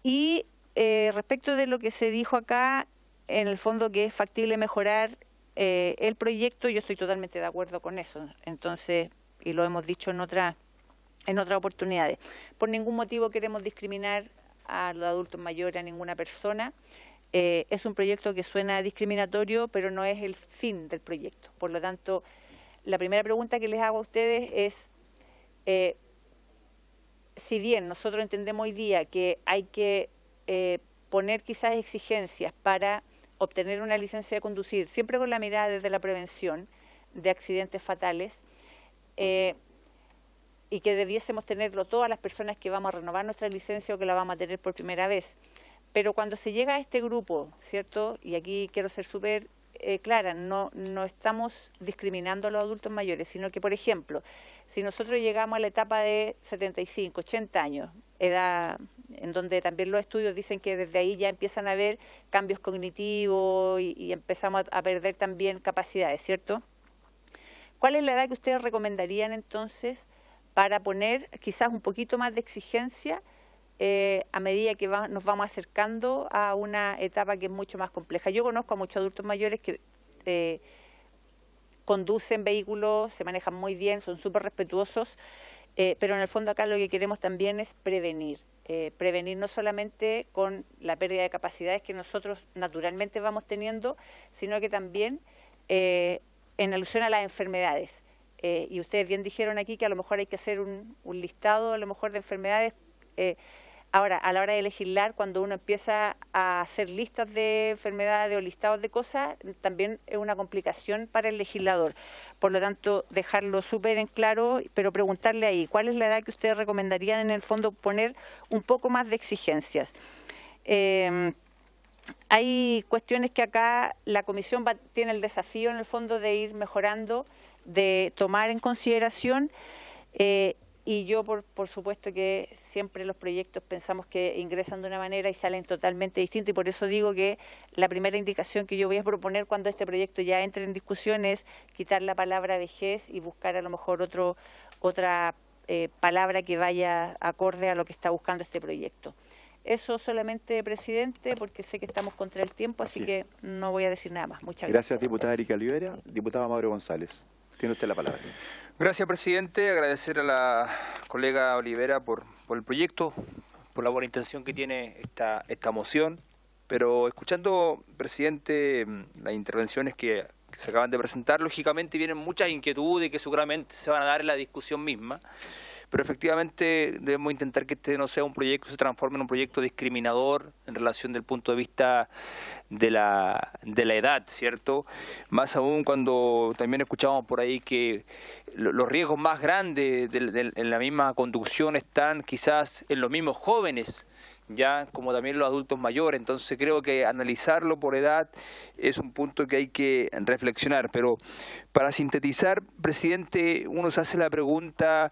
Y respecto de lo que se dijo acá, en el fondo que es factible mejorar el proyecto, yo estoy totalmente de acuerdo con eso. Entonces, y lo hemos dicho en otras oportunidades, por ningún motivo queremos discriminar a los adultos mayores, a ninguna persona. Es un proyecto que suena discriminatorio, pero no es el fin del proyecto. Por lo tanto, la primera pregunta que les hago a ustedes es, si bien nosotros entendemos hoy día que hay que poner quizás exigencias para obtener una licencia de conducir, siempre con la mirada desde la prevención de accidentes fatales, y que debiésemos tenerlo todas las personas que vamos a renovar nuestra licencia o que la vamos a tener por primera vez. Pero cuando se llega a este grupo, ¿cierto? Y aquí quiero ser súper clara, no estamos discriminando a los adultos mayores, sino que, por ejemplo, si nosotros llegamos a la etapa de 75, 80 años, edad en donde también los estudios dicen que desde ahí ya empiezan a haber cambios cognitivos y empezamos a perder también capacidades, ¿cierto? ¿Cuál es la edad que ustedes recomendarían entonces para poner quizás un poquito más de exigencia a medida que nos vamos acercando a una etapa que es mucho más compleja? Yo conozco a muchos adultos mayores que conducen vehículos, se manejan muy bien, son súper respetuosos, pero en el fondo acá lo que queremos también es prevenir. Prevenir no solamente con la pérdida de capacidades que nosotros naturalmente vamos teniendo, sino que también en alusión a las enfermedades. Y ustedes bien dijeron aquí que a lo mejor hay que hacer un listado a lo mejor de enfermedades. Ahora, a la hora de legislar, cuando uno empieza a hacer listas de enfermedades o listados de cosas, también es una complicación para el legislador. Por lo tanto, dejarlo súper en claro, pero preguntarle ahí, ¿cuál es la edad que ustedes recomendarían en el fondo poner un poco más de exigencias? Hay cuestiones que acá la comisión tiene el desafío en el fondo de ir mejorando, de tomar en consideración, y yo por supuesto que siempre los proyectos pensamos que ingresan de una manera y salen totalmente distintos, y por eso digo que la primera indicación que yo voy a proponer cuando este proyecto ya entre en discusión es quitar la palabra vejez y buscar a lo mejor otra palabra que vaya acorde a lo que está buscando este proyecto. Eso solamente, presidente, porque sé que estamos contra el tiempo, así que no voy a decir nada más. Muchas gracias. Gracias, diputada Erika Olivera. Diputada Mauro González, tiene usted la palabra. Gracias, presidente. Agradecer a la colega Olivera por el proyecto, por la buena intención que tiene esta moción. Pero escuchando, presidente, las intervenciones que se acaban de presentar, lógicamente vienen muchas inquietudes que seguramente se van a dar en la discusión misma. Pero efectivamente debemos intentar que este no sea un proyecto, se transforme en un proyecto discriminador en relación del punto de vista de la edad, ¿cierto? Más aún cuando también escuchábamos por ahí que los riesgos más grandes en la misma conducción están quizás en los mismos jóvenes, ya como también los adultos mayores. Entonces creo que analizarlo por edad es un punto que hay que reflexionar. Pero para sintetizar, presidente, uno se hace la pregunta,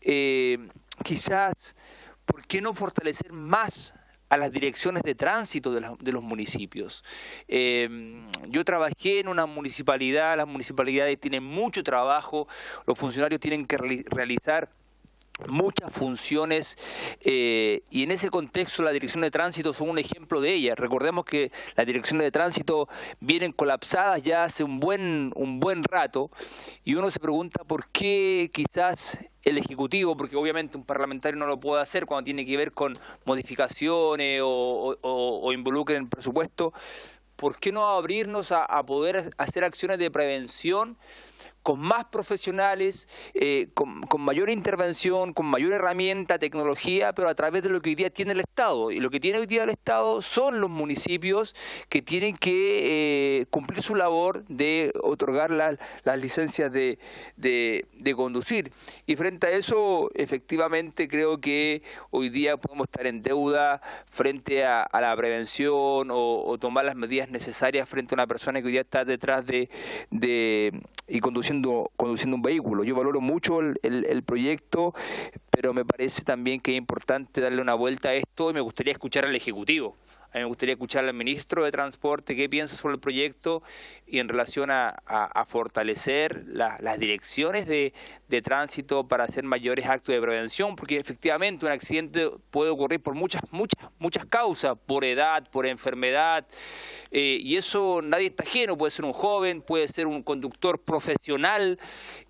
quizás, ¿por qué no fortalecer más a las direcciones de tránsito de los municipios? Yo trabajé en una municipalidad, las municipalidades tienen mucho trabajo, los funcionarios tienen que realizar muchas funciones y en ese contexto la Dirección de Tránsito son un ejemplo de ella. Recordemos que la Dirección de Tránsito vienen colapsadas ya hace un buen rato y uno se pregunta por qué quizás el Ejecutivo, porque obviamente un parlamentario no lo puede hacer cuando tiene que ver con modificaciones o involucra en el presupuesto, ¿por qué no abrirnos a poder hacer acciones de prevención con más profesionales, con mayor intervención, con mayor herramienta, tecnología, pero a través de lo que hoy día tiene el Estado? Y lo que tiene hoy día el Estado son los municipios que tienen que cumplir su labor de otorgar las licencias de conducir. Y frente a eso, efectivamente, creo que hoy día podemos estar en deuda frente a la prevención o tomar las medidas necesarias frente a una persona que hoy día está detrás y conduciendo un vehículo. Yo valoro mucho el proyecto, pero me parece también que es importante darle una vuelta a esto y me gustaría escuchar al Ejecutivo. A mí me gustaría escuchar al Ministro de Transporte qué piensa sobre el proyecto y en relación a fortalecer las direcciones de tránsito para hacer mayores actos de prevención, porque efectivamente un accidente puede ocurrir por muchas causas, por edad, por enfermedad, y eso nadie está ajeno, puede ser un joven, puede ser un conductor profesional,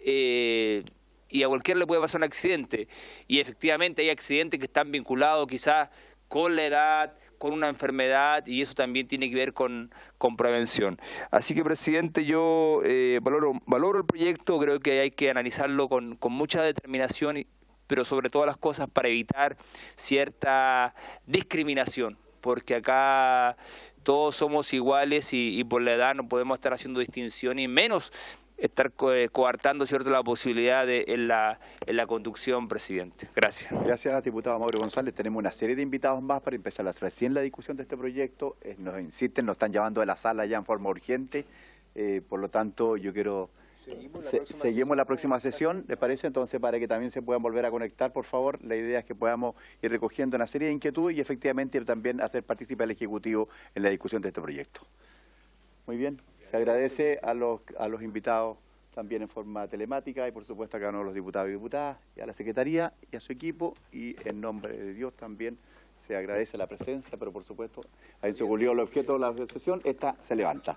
y a cualquiera le puede pasar un accidente. Y efectivamente hay accidentes que están vinculados quizás con la edad, con una enfermedad, y eso también tiene que ver con prevención. Así que, presidente, yo valoro el proyecto, creo que hay que analizarlo con mucha determinación, pero sobre todas las cosas para evitar cierta discriminación, porque acá todos somos iguales y por la edad no podemos estar haciendo distinción y menos estar coartando, ¿cierto?, la posibilidad en la conducción, presidente. Gracias. Gracias, diputado Mauro González. Tenemos una serie de invitados más para empezar recién la discusión de este proyecto. Nos insisten, nos están llamando de la sala ya en forma urgente. Por lo tanto, yo quiero... Seguimos la próxima sesión, ¿les parece? Entonces, para que también se puedan volver a conectar, por favor, la idea es que podamos ir recogiendo una serie de inquietudes y efectivamente también hacer partícipe al Ejecutivo en la discusión de este proyecto. Muy bien. Se agradece a los invitados también en forma telemática y por supuesto a cada uno de los diputados y diputadas y a la Secretaría y a su equipo, y en nombre de Dios también se agradece la presencia, pero por supuesto, ahí se cumplió el objeto de la sesión, esta se levanta.